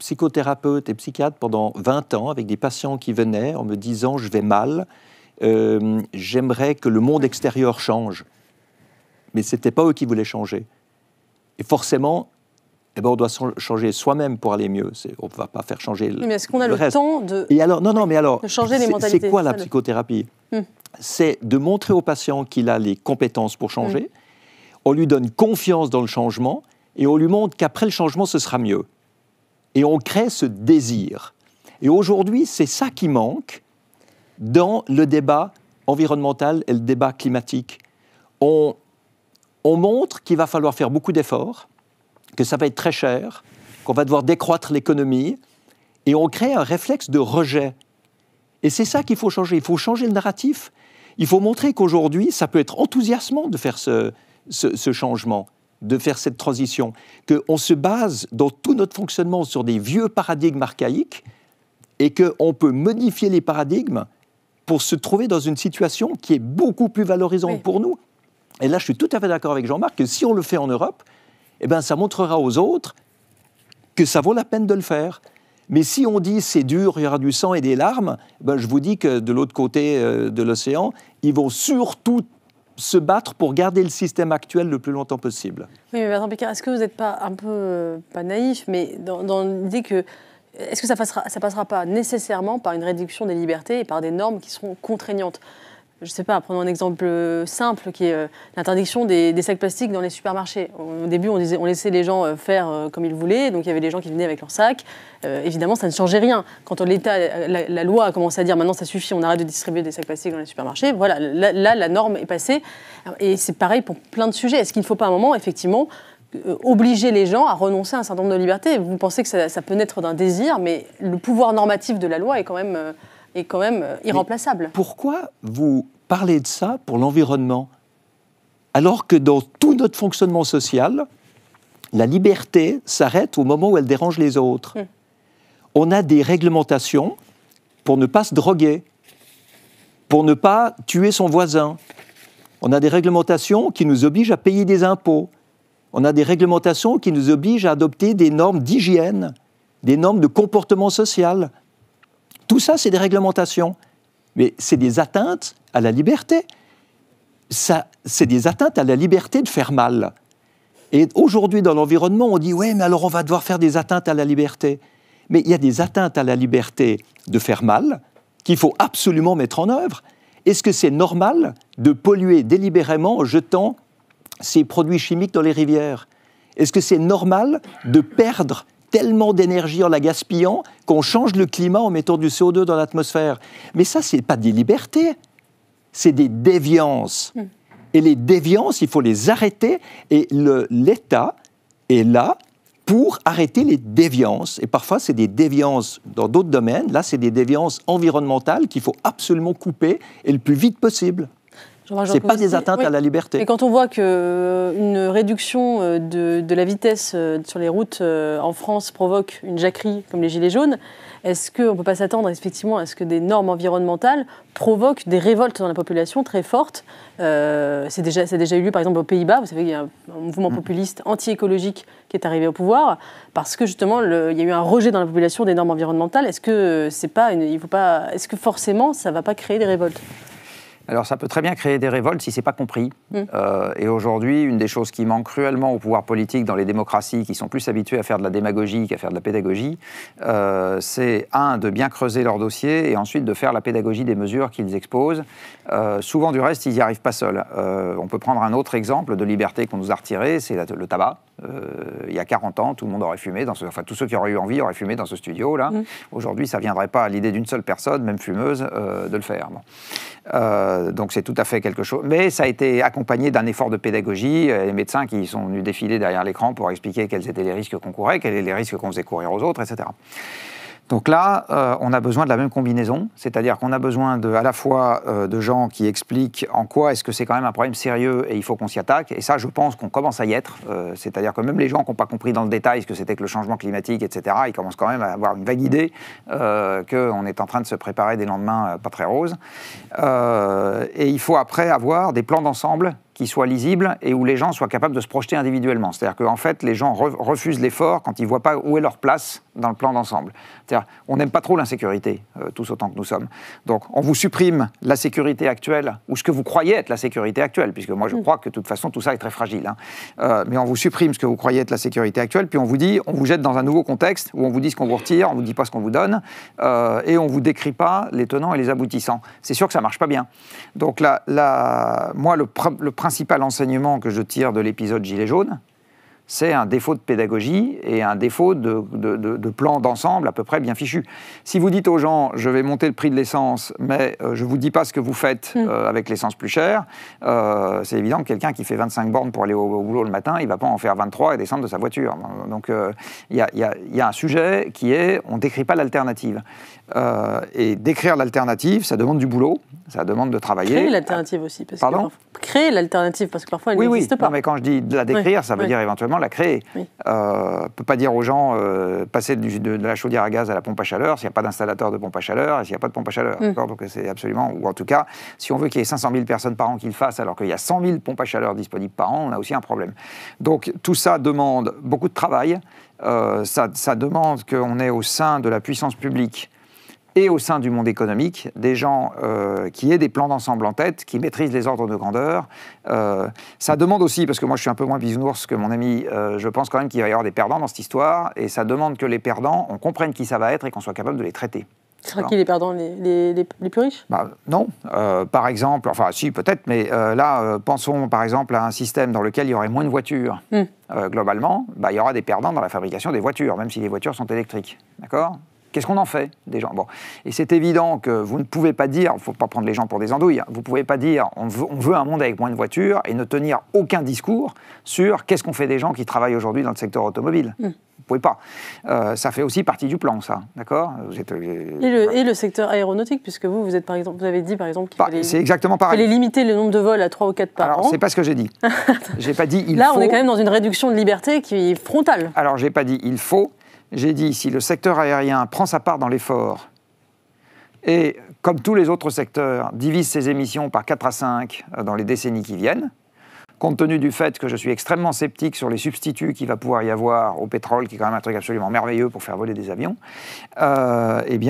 psychothérapeute et psychiatre pendant 20 ans, avec des patients qui venaient en me disant « je vais mal », j'aimerais que le monde extérieur change. Mais ce n'était pas eux qui voulaient changer. Et forcément, eh ben on doit changer soi-même pour aller mieux. On ne va pas faire changer le reste. Mais est-ce qu'on a le temps de, et alors, mais alors, de changer les mentalités? C'est quoi la psychothérapie? C'est de montrer au patient qu'il a les compétences pour changer, on lui donne confiance dans le changement, et on lui montre qu'après le changement, ce sera mieux. Et on crée ce désir. Et aujourd'hui, c'est ça qui manque dans le débat environnemental et le débat climatique. On montre qu'il va falloir faire beaucoup d'efforts, que ça va être très cher, qu'on va devoir décroître l'économie, et on crée un réflexe de rejet. Et c'est ça qu'il faut changer. Il faut changer le narratif. Il faut montrer qu'aujourd'hui, ça peut être enthousiasmant de faire ce changement, de faire cette transition, qu'on se base dans tout notre fonctionnement sur des vieux paradigmes archaïques, et qu'on peut modifier les paradigmes pour se trouver dans une situation qui est beaucoup plus valorisante pour nous. Et là, je suis tout à fait d'accord avec Jean-Marc que si on le fait en Europe, eh ben, ça montrera aux autres que ça vaut la peine de le faire. Mais si on dit c'est dur, il y aura du sang et des larmes, ben, je vous dis que de l'autre côté de l'océan, ils vont surtout se battre pour garder le système actuel le plus longtemps possible. Oui, mais Bertrand Piccard, est-ce que vous n'êtes pas un peu, pas naïf, mais dans l'idée que... Est-ce que ça passera pas nécessairement par une réduction des libertés et par des normes qui seront contraignantes? Je ne sais pas, prenons un exemple simple qui est l'interdiction des sacs plastiques dans les supermarchés. Au début, on laissait les gens faire comme ils voulaient, donc il y avait des gens qui venaient avec leurs sacs. Évidemment, ça ne changeait rien. Quand l'État, la loi a commencé à dire maintenant ça suffit, on arrête de distribuer des sacs plastiques dans les supermarchés, voilà, là la norme est passée. Et c'est pareil pour plein de sujets. Est-ce qu'il ne faut pas à un moment, effectivement, obliger les gens à renoncer à un certain nombre de libertés. Vous pensez que ça peut naître d'un désir, mais le pouvoir normatif de la loi est quand même irremplaçable. Mais pourquoi vous parlez de ça pour l'environnement, alors que dans tout notre fonctionnement social, la liberté s'arrête au moment où elle dérange les autres. On a des réglementations pour ne pas se droguer, pour ne pas tuer son voisin. On a des réglementations qui nous obligent à payer des impôts. On a des réglementations qui nous obligent à adopter des normes d'hygiène, des normes de comportement social. Tout ça, c'est des réglementations. Mais c'est des atteintes à la liberté. C'est des atteintes à la liberté de faire mal. Et aujourd'hui, dans l'environnement, on dit « ouais, mais alors on va devoir faire des atteintes à la liberté ». Mais il y a des atteintes à la liberté de faire mal qu'il faut absolument mettre en œuvre. Est-ce que c'est normal de polluer délibérément en jetant ces produits chimiques dans les rivières? Est-ce que c'est normal de perdre tellement d'énergie en la gaspillant qu'on change le climat en mettant du CO2 dans l'atmosphère? Mais ça, ce n'est pas des libertés, c'est des déviances. Et les déviances, il faut les arrêter, et l'État est là pour arrêter les déviances. Et parfois, c'est des déviances dans d'autres domaines. Là, c'est des déviances environnementales qu'il faut absolument couper, et le plus vite possible. Ce n'est pas des atteintes à la liberté. Et quand on voit qu'une réduction de la vitesse sur les routes en France provoque une jacquerie comme les gilets jaunes, est-ce qu'on ne peut pas s'attendre effectivement à ce que des normes environnementales provoquent des révoltes dans la population très fortes? C'est déjà eu lieu par exemple aux Pays-Bas. Vous savez qu'il y a un mouvement populiste anti-écologique qui est arrivé au pouvoir parce que justement il y a eu un rejet dans la population des normes environnementales. Est-ce que, est-ce que forcément ça ne va pas créer des révoltes? Alors ça peut très bien créer des révoltes si ce n'est pas compris. Et aujourd'hui, une des choses qui manque cruellement au pouvoir politique dans les démocraties qui sont plus habituées à faire de la démagogie qu'à faire de la pédagogie, c'est un, de bien creuser leur dossier et ensuite de faire la pédagogie des mesures qu'ils exposent. Souvent du reste, ils n'y arrivent pas seuls. On peut prendre un autre exemple de liberté qu'on nous a retiré, c'est le tabac. Il y a 40 ans, tout le monde aurait fumé, tous ceux qui auraient eu envie auraient fumé dans ce studio-là. Aujourd'hui, ça ne viendrait pas à l'idée d'une seule personne, même fumeuse, de le faire. Bon. Donc c'est tout à fait quelque chose. Mais ça a été accompagné d'un effort de pédagogie. Les médecins qui sont venus défiler derrière l'écran pour expliquer quels étaient les risques qu'on courait, quels étaient les risques qu'on faisait courir aux autres, etc. Donc là, on a besoin de la même combinaison, c'est-à-dire qu'on a besoin à la fois de gens qui expliquent en quoi est-ce que c'est quand même un problème sérieux et il faut qu'on s'y attaque, et ça je pense qu'on commence à y être, c'est-à-dire que même les gens qui n'ont pas compris dans le détail ce que c'était que le changement climatique, etc., ils commencent quand même à avoir une vague idée qu'on est en train de se préparer des lendemains pas très roses, et il faut après avoir des plans d'ensemble qui soient lisibles et où les gens soient capables de se projeter individuellement. C'est-à-dire qu'en fait, les gens refusent l'effort quand ils ne voient pas où est leur place dans le plan d'ensemble. C'est-à-dire qu'on n'aime pas trop l'insécurité, tous autant que nous sommes. Donc, on vous supprime la sécurité actuelle, ou ce que vous croyez être la sécurité actuelle, puisque moi, je crois que de toute façon, tout ça est très fragile. Mais on vous supprime ce que vous croyez être la sécurité actuelle, puis on vous dit, on vous jette dans un nouveau contexte, où on vous dit ce qu'on vous retire, on ne vous dit pas ce qu'on vous donne, et on ne vous décrit pas les tenants et les aboutissants. C'est sûr que ça ne marche pas bien. Donc là, moi, le principal enseignement que je tire de l'épisode Gilets jaunes, c'est un défaut de pédagogie et un défaut de plan d'ensemble à peu près bien fichu. Si vous dites aux gens, je vais monter le prix de l'essence, mais je ne vous dis pas ce que vous faites avec l'essence plus chère, c'est évident que quelqu'un qui fait 25 bornes pour aller au boulot le matin, il ne va pas en faire 23 et descendre de sa voiture. Donc il y a un sujet qui est, on ne décrit pas l'alternative. Et décrire l'alternative, ça demande du boulot, ça demande de travailler. Créer l'alternative aussi. Parce Pardon que, créer l'alternative, parce que parfois elle n'existe pas. Non, mais quand je dis de la décrire, ça veut dire éventuellement la créer. On ne peut pas dire aux gens, passer de la chaudière à gaz à la pompe à chaleur s'il n'y a pas d'installateur de pompe à chaleur et s'il n'y a pas de pompe à chaleur. Donc c'est absolument, ou en tout cas, si on veut qu'il y ait 500 000 personnes par an qui le fassent, alors qu'il y a 100 000 pompes à chaleur disponibles par an, on a aussi un problème. Donc tout ça demande beaucoup de travail, ça demande qu'on ait au sein de la puissance publique et au sein du monde économique, des gens qui aient des plans d'ensemble en tête, qui maîtrisent les ordres de grandeur. Ça demande aussi, parce que moi je suis un peu moins bisounours que mon ami, je pense quand même qu'il va y avoir des perdants dans cette histoire, et ça demande que les perdants, on comprenne qui ça va être et qu'on soit capable de les traiter. C'est qui les perdants, les plus riches? Non. Par exemple, enfin si, peut-être, mais là, pensons par exemple à un système dans lequel il y aurait moins de voitures. Globalement, il y aura des perdants dans la fabrication des voitures, même si les voitures sont électriques. D'accord ? Qu'est-ce qu'on en fait des gens? Bon. Et c'est évident que vous ne pouvez pas dire, il ne faut pas prendre les gens pour des andouilles, hein, vous ne pouvez pas dire on veut un monde avec moins de voitures et ne tenir aucun discours sur qu'est-ce qu'on fait des gens qui travaillent aujourd'hui dans le secteur automobile. Mmh. Vous ne pouvez pas. Ça fait aussi partie du plan, ça, d'accord? Et le secteur aéronautique, puisque vous êtes, par exemple, vous avez dit par exemple qu'il fallait limiter le nombre de vols à 3 ou 4 par an. Alors, c'est pas ce que j'ai dit. J'ai pas dit il faut. Là, on est quand même dans une réduction de liberté qui est frontale. Alors, j'ai pas dit il faut. J'ai dit si le secteur aérien prend sa part dans l'effort et, comme tous les autres secteurs, divise ses émissions par 4 à 5 dans les décennies qui viennent, compte tenu du fait que je suis extrêmement sceptique sur les substituts qu'il va pouvoir y avoir au pétrole, qui est quand même un truc absolument merveilleux pour faire voler des avions, et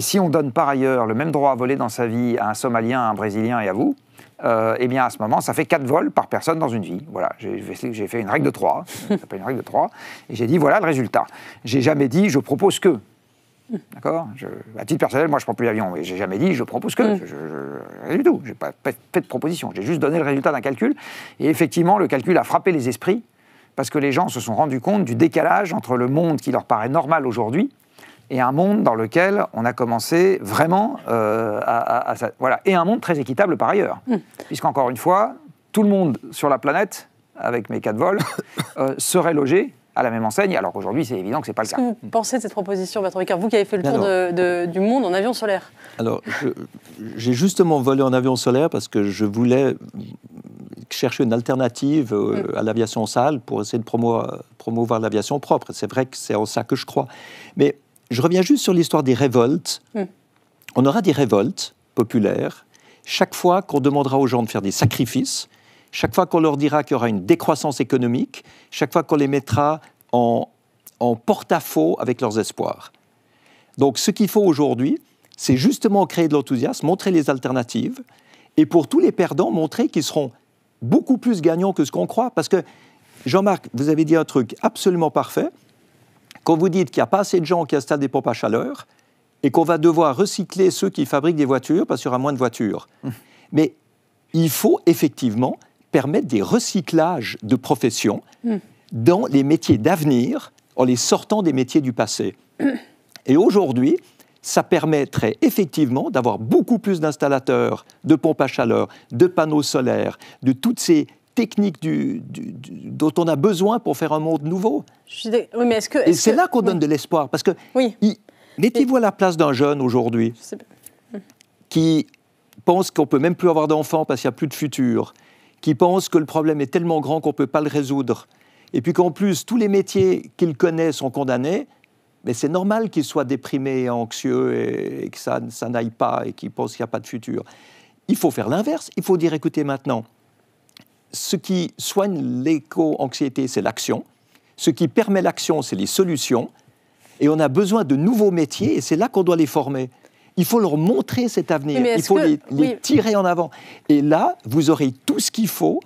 si on donne par ailleurs le même droit à voler dans sa vie à un Somalien, à un Brésilien et à vous, eh bien à ce moment, ça fait 4 vols par personne dans une vie. Voilà, j'ai fait une règle de 3, ça s'appelle une règle de 3, et j'ai dit voilà le résultat. J'ai jamais dit je propose que. D'accord, à titre personnel, moi je ne prends plus l'avion, mais je n'ai jamais dit je propose que, rien du tout, je n'ai pas fait de proposition, j'ai juste donné le résultat d'un calcul, et effectivement le calcul a frappé les esprits, parce que les gens se sont rendus compte du décalage entre le monde qui leur paraît normal aujourd'hui, et un monde dans lequel on a commencé vraiment voilà, et un monde très équitable par ailleurs, puisqu'encore une fois, tout le monde sur la planète, avec mes 4 vols, serait logé à la même enseigne, alors qu'aujourd'hui, c'est évident que ce n'est pas le cas. Qu'est-ce que vous pensez de cette proposition, Bertrand Piccard, vous qui avez fait le tour du monde en avion solaire? Alors, j'ai justement volé en avion solaire parce que je voulais chercher une alternative à l'aviation sale pour essayer de promouvoir l'aviation propre. C'est vrai que c'est en ça que je crois. Mais je reviens juste sur l'histoire des révoltes. On aura des révoltes populaires chaque fois qu'on demandera aux gens de faire des sacrifices, chaque fois qu'on leur dira qu'il y aura une décroissance économique, chaque fois qu'on les mettra en porte-à-faux avec leurs espoirs. Donc ce qu'il faut aujourd'hui, c'est justement créer de l'enthousiasme, montrer les alternatives, et pour tous les perdants, montrer qu'ils seront beaucoup plus gagnants que ce qu'on croit. Parce que, Jean-Marc, vous avez dit un truc absolument parfait. Quand vous dites qu'il n'y a pas assez de gens qui installent des pompes à chaleur, et qu'on va devoir recycler ceux qui fabriquent des voitures, parce qu'il y aura moins de voitures. Mais il faut effectivement permettre des recyclages de professions dans les métiers d'avenir, en les sortant des métiers du passé. Et aujourd'hui, ça permettrait effectivement d'avoir beaucoup plus d'installateurs, de pompes à chaleur, de panneaux solaires, de toutes ces techniques dont on a besoin pour faire un monde nouveau. Oui, mais et c'est là qu'on donne de l'espoir, parce que mettez-vous à la place d'un jeune aujourd'hui qui pense qu'on ne peut même plus avoir d'enfants parce qu'il n'y a plus de futur, qui pensent que le problème est tellement grand qu'on ne peut pas le résoudre, et puis qu'en plus, tous les métiers qu'il connaît sont condamnés, mais c'est normal qu'il soit déprimé et anxieux et que ça n'aille pas et qu'il pense qu'il n'y a pas de futur. Il faut faire l'inverse, il faut dire, écoutez, maintenant, ce qui soigne l'éco-anxiété, c'est l'action, ce qui permet l'action, c'est les solutions, et on a besoin de nouveaux métiers, et c'est là qu'on doit les former. Il faut leur montrer cet avenir, il faut les tirer en avant. Et là, vous aurez tout ce qu'il faut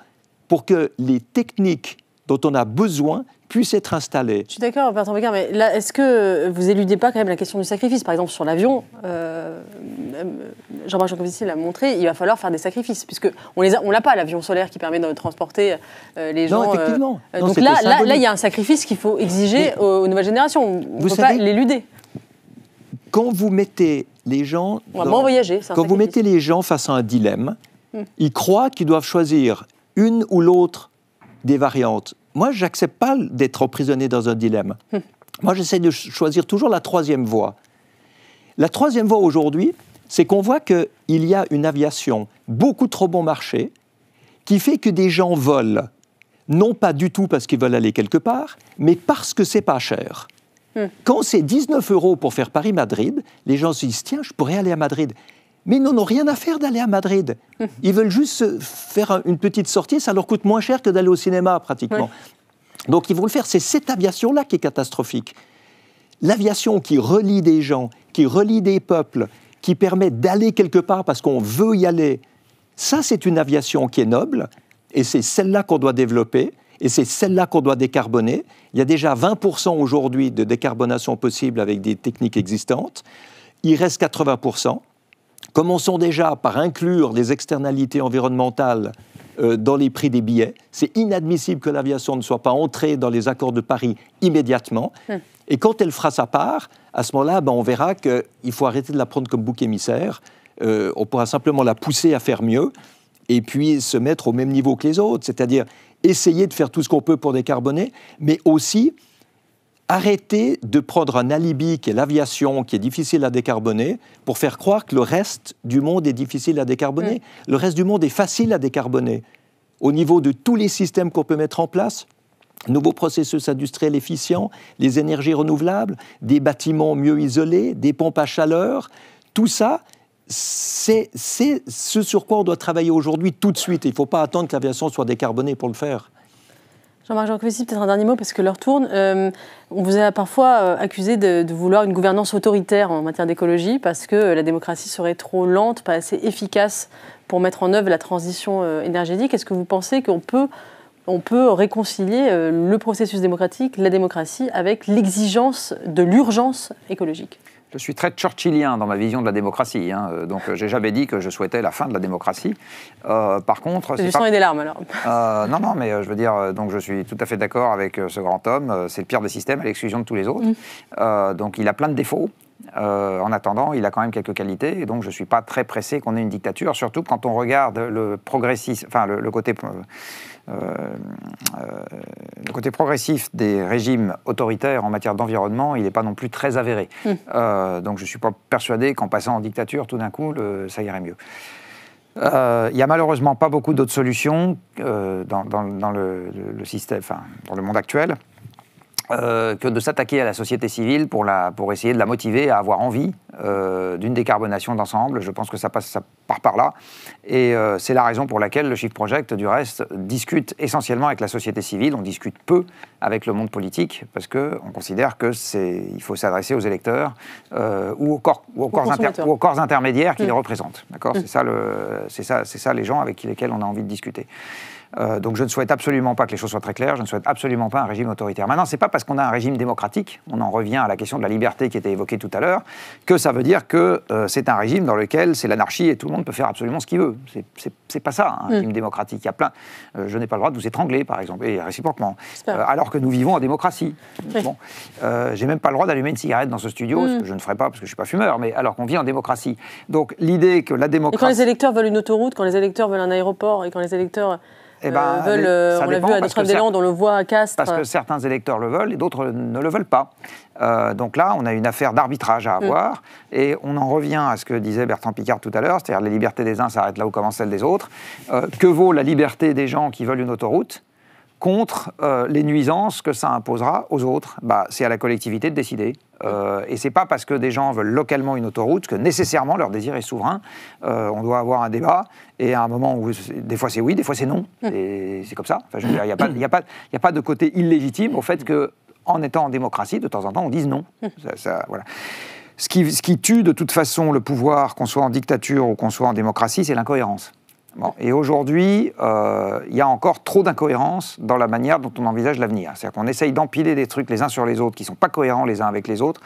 pour que les techniques dont on a besoin puissent être installées. Je suis d'accord, Bertrand Piccard, mais là, est-ce que vous éludez pas quand même la question du sacrifice? Par exemple, sur l'avion, Jean-Marc Jancovici l'a montré, il va falloir faire des sacrifices, puisqu'on ne l'a pas, l'avion solaire qui permet de transporter les gens. Non, effectivement. Donc là, il y a un sacrifice qu'il faut exiger aux nouvelles générations. On ne peut pas l'éluder. Quand vous mettez les gens face à un dilemme, ils croient qu'ils doivent choisir une ou l'autre des variantes. Moi, je n'accepte pas d'être emprisonné dans un dilemme. Moi, j'essaie de choisir toujours la troisième voie. La troisième voie aujourd'hui, c'est qu'on voit qu'il y a une aviation beaucoup trop bon marché qui fait que des gens volent, non pas du tout parce qu'ils veulent aller quelque part, mais parce que c'est pas cher. Quand c'est 19 € pour faire Paris-Madrid, les gens se disent « Tiens, je pourrais aller à Madrid ». Mais ils n'en ont rien à faire d'aller à Madrid. Ils veulent juste faire une petite sortie, ça leur coûte moins cher que d'aller au cinéma, pratiquement. Donc ils vont le faire. C'est cette aviation-là qui est catastrophique. L'aviation qui relie des gens, qui relie des peuples, qui permet d'aller quelque part parce qu'on veut y aller, ça, c'est une aviation qui est noble, et c'est celle-là qu'on doit développer. Et c'est celle-là qu'on doit décarboner. Il y a déjà 20% aujourd'hui de décarbonation possible avec des techniques existantes. Il reste 80%. Commençons déjà par inclure les externalités environnementales dans les prix des billets. C'est inadmissible que l'aviation ne soit pas entrée dans les accords de Paris immédiatement. Et quand elle fera sa part, à ce moment-là, ben, on verra qu'il faut arrêter de la prendre comme bouc émissaire. On pourra simplement la pousser à faire mieux et puis se mettre au même niveau que les autres. C'est-à-dire essayer de faire tout ce qu'on peut pour décarboner, mais aussi arrêter de prendre un alibi qui est l'aviation, qui est difficile à décarboner, pour faire croire que le reste du monde est difficile à décarboner. Le reste du monde est facile à décarboner. Au niveau de tous les systèmes qu'on peut mettre en place, nouveaux processus industriels efficients, les énergies renouvelables, des bâtiments mieux isolés, des pompes à chaleur, tout ça, c'est ce sur quoi on doit travailler aujourd'hui tout de suite. Il ne faut pas attendre que l'aviation soit décarbonée pour le faire. Jean-Marc Jancovici, peut-être un dernier mot, parce que l'heure tourne. On vous a parfois accusé de vouloir une gouvernance autoritaire en matière d'écologie, parce que la démocratie serait trop lente, pas assez efficace pour mettre en œuvre la transition énergétique. Est-ce que vous pensez qu'on peut réconcilier le processus démocratique, la démocratie, avec l'exigence de l'urgence écologique ? Je suis très churchillien dans ma vision de la démocratie, hein. Donc j'ai jamais dit que je souhaitais la fin de la démocratie. Par contre, c'est du sang et des larmes alors. Non, mais je veux dire, donc je suis tout à fait d'accord avec ce grand homme. C'est le pire des systèmes à l'exclusion de tous les autres. Donc il a plein de défauts. En attendant, il a quand même quelques qualités, et donc je ne suis pas très pressé qu'on ait une dictature, surtout quand on regarde le côté progressif des régimes autoritaires en matière d'environnement, il n'est pas non plus très avéré. Donc je ne suis pas persuadé qu'en passant en dictature, tout d'un coup, ça irait mieux. Il n'y a malheureusement pas beaucoup d'autres solutions dans le système, enfin, dans le monde actuel. Que de s'attaquer à la société civile pour essayer de la motiver à avoir envie d'une décarbonation d'ensemble. Je pense que ça part par là. Et c'est la raison pour laquelle le Shift Project, du reste, discute essentiellement avec la société civile. On discute peu avec le monde politique, parce qu'on considère qu'il faut s'adresser aux électeurs ou aux corps intermédiaires qui les représentent. D'accord ? C'est ça les gens avec lesquels on a envie de discuter. Donc je ne souhaite absolument pas que les choses soient très claires, je ne souhaite absolument pas un régime autoritaire. Maintenant, ce n'est pas parce qu'on a un régime démocratique, on en revient à la question de la liberté qui était évoquée tout à l'heure, que ça veut dire que c'est un régime dans lequel c'est l'anarchie et tout le monde peut faire absolument ce qu'il veut. Ce n'est pas ça, un régime démocratique. Il y a plein. Je n'ai pas le droit de vous étrangler, par exemple, et réciproquement. Alors que nous vivons en démocratie. Oui. Bon, j'ai même pas le droit d'allumer une cigarette dans ce studio, ce que je ne ferai pas parce que je ne suis pas fumeur, mais alors qu'on vit en démocratie. Donc l'idée que la démocratie... Et quand les électeurs veulent une autoroute, quand les électeurs veulent un aéroport, et quand les électeurs... Eh ben, on l'a vu à Notre-Dame-des-Landes, on le voit à Castres. Parce que certains électeurs le veulent et d'autres ne le veulent pas. Donc là, on a une affaire d'arbitrage à avoir. Et on en revient à ce que disait Bertrand Piccard tout à l'heure, c'est-à-dire les libertés des uns s'arrêtent là où commencent celles des autres. Que vaut la liberté des gens qui veulent une autoroute contre les nuisances que ça imposera aux autres? C'est à la collectivité de décider. Et c'est pas parce que des gens veulent localement une autoroute que nécessairement leur désir est souverain. On doit avoir un débat, et à un moment où des fois c'est oui, des fois c'est non, et c'est comme ça. Enfin, je veux dire, il n'y a pas de côté illégitime au fait que, en étant en démocratie, de temps en temps on dise non. Voilà. Ce qui tue de toute façon le pouvoir, qu'on soit en dictature ou qu'on soit en démocratie, c'est l'incohérence. Bon, et aujourd'hui, il y a encore trop d'incohérences dans la manière dont on envisage l'avenir. C'est-à-dire qu'on essaye d'empiler des trucs les uns sur les autres qui ne sont pas cohérents les uns avec les autres.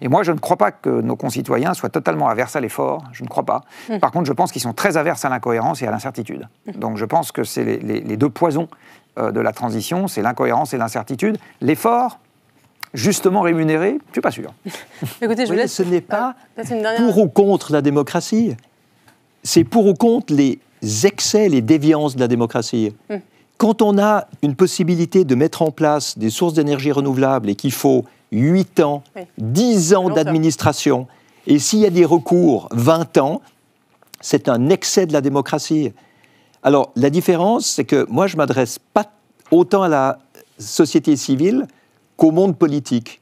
Et moi, je ne crois pas que nos concitoyens soient totalement averses à l'effort. Je ne crois pas. Par contre, je pense qu'ils sont très averses à l'incohérence et à l'incertitude. Donc je pense que c'est les deux poisons de la transition, c'est l'incohérence et l'incertitude. L'effort, justement rémunéré, je ne suis pas sûr. Écoutez, je vous laisse... Ce n'est pas pour ou contre la démocratie. C'est pour ou contre les... excès, les déviances de la démocratie. Quand on a une possibilité de mettre en place des sources d'énergie renouvelable et qu'il faut 8 ans, 10 ans d'administration, et s'il y a des recours, 20 ans, c'est un excès de la démocratie. Alors, la différence, c'est que moi, je ne m'adresse pas autant à la société civile qu'au monde politique.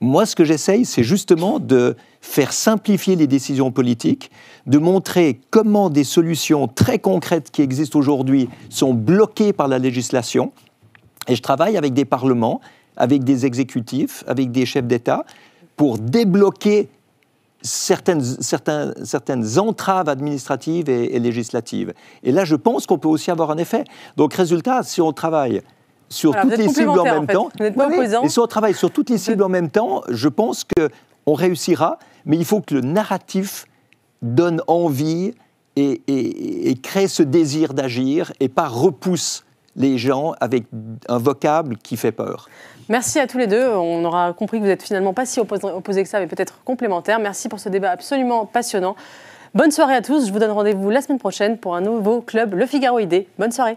Moi, ce que j'essaye, c'est justement de faire simplifier les décisions politiques, de montrer comment des solutions très concrètes qui existent aujourd'hui sont bloquées par la législation. Et je travaille avec des parlements, avec des exécutifs, avec des chefs d'État, pour débloquer certaines entraves administratives et législatives. Et là, je pense qu'on peut aussi avoir un effet. Donc, résultat, si on travaille... sur toutes les cibles en même temps. Et si on travaille sur toutes les cibles en même temps, je pense qu'on réussira, mais il faut que le narratif donne envie et crée ce désir d'agir et pas repousse les gens avec un vocable qui fait peur. Merci à tous les deux. On aura compris que vous n'êtes finalement pas si opposés que ça, mais peut-être complémentaires. Merci pour ce débat absolument passionnant. Bonne soirée à tous. Je vous donne rendez-vous la semaine prochaine pour un nouveau club Le Figaro Idée. Bonne soirée.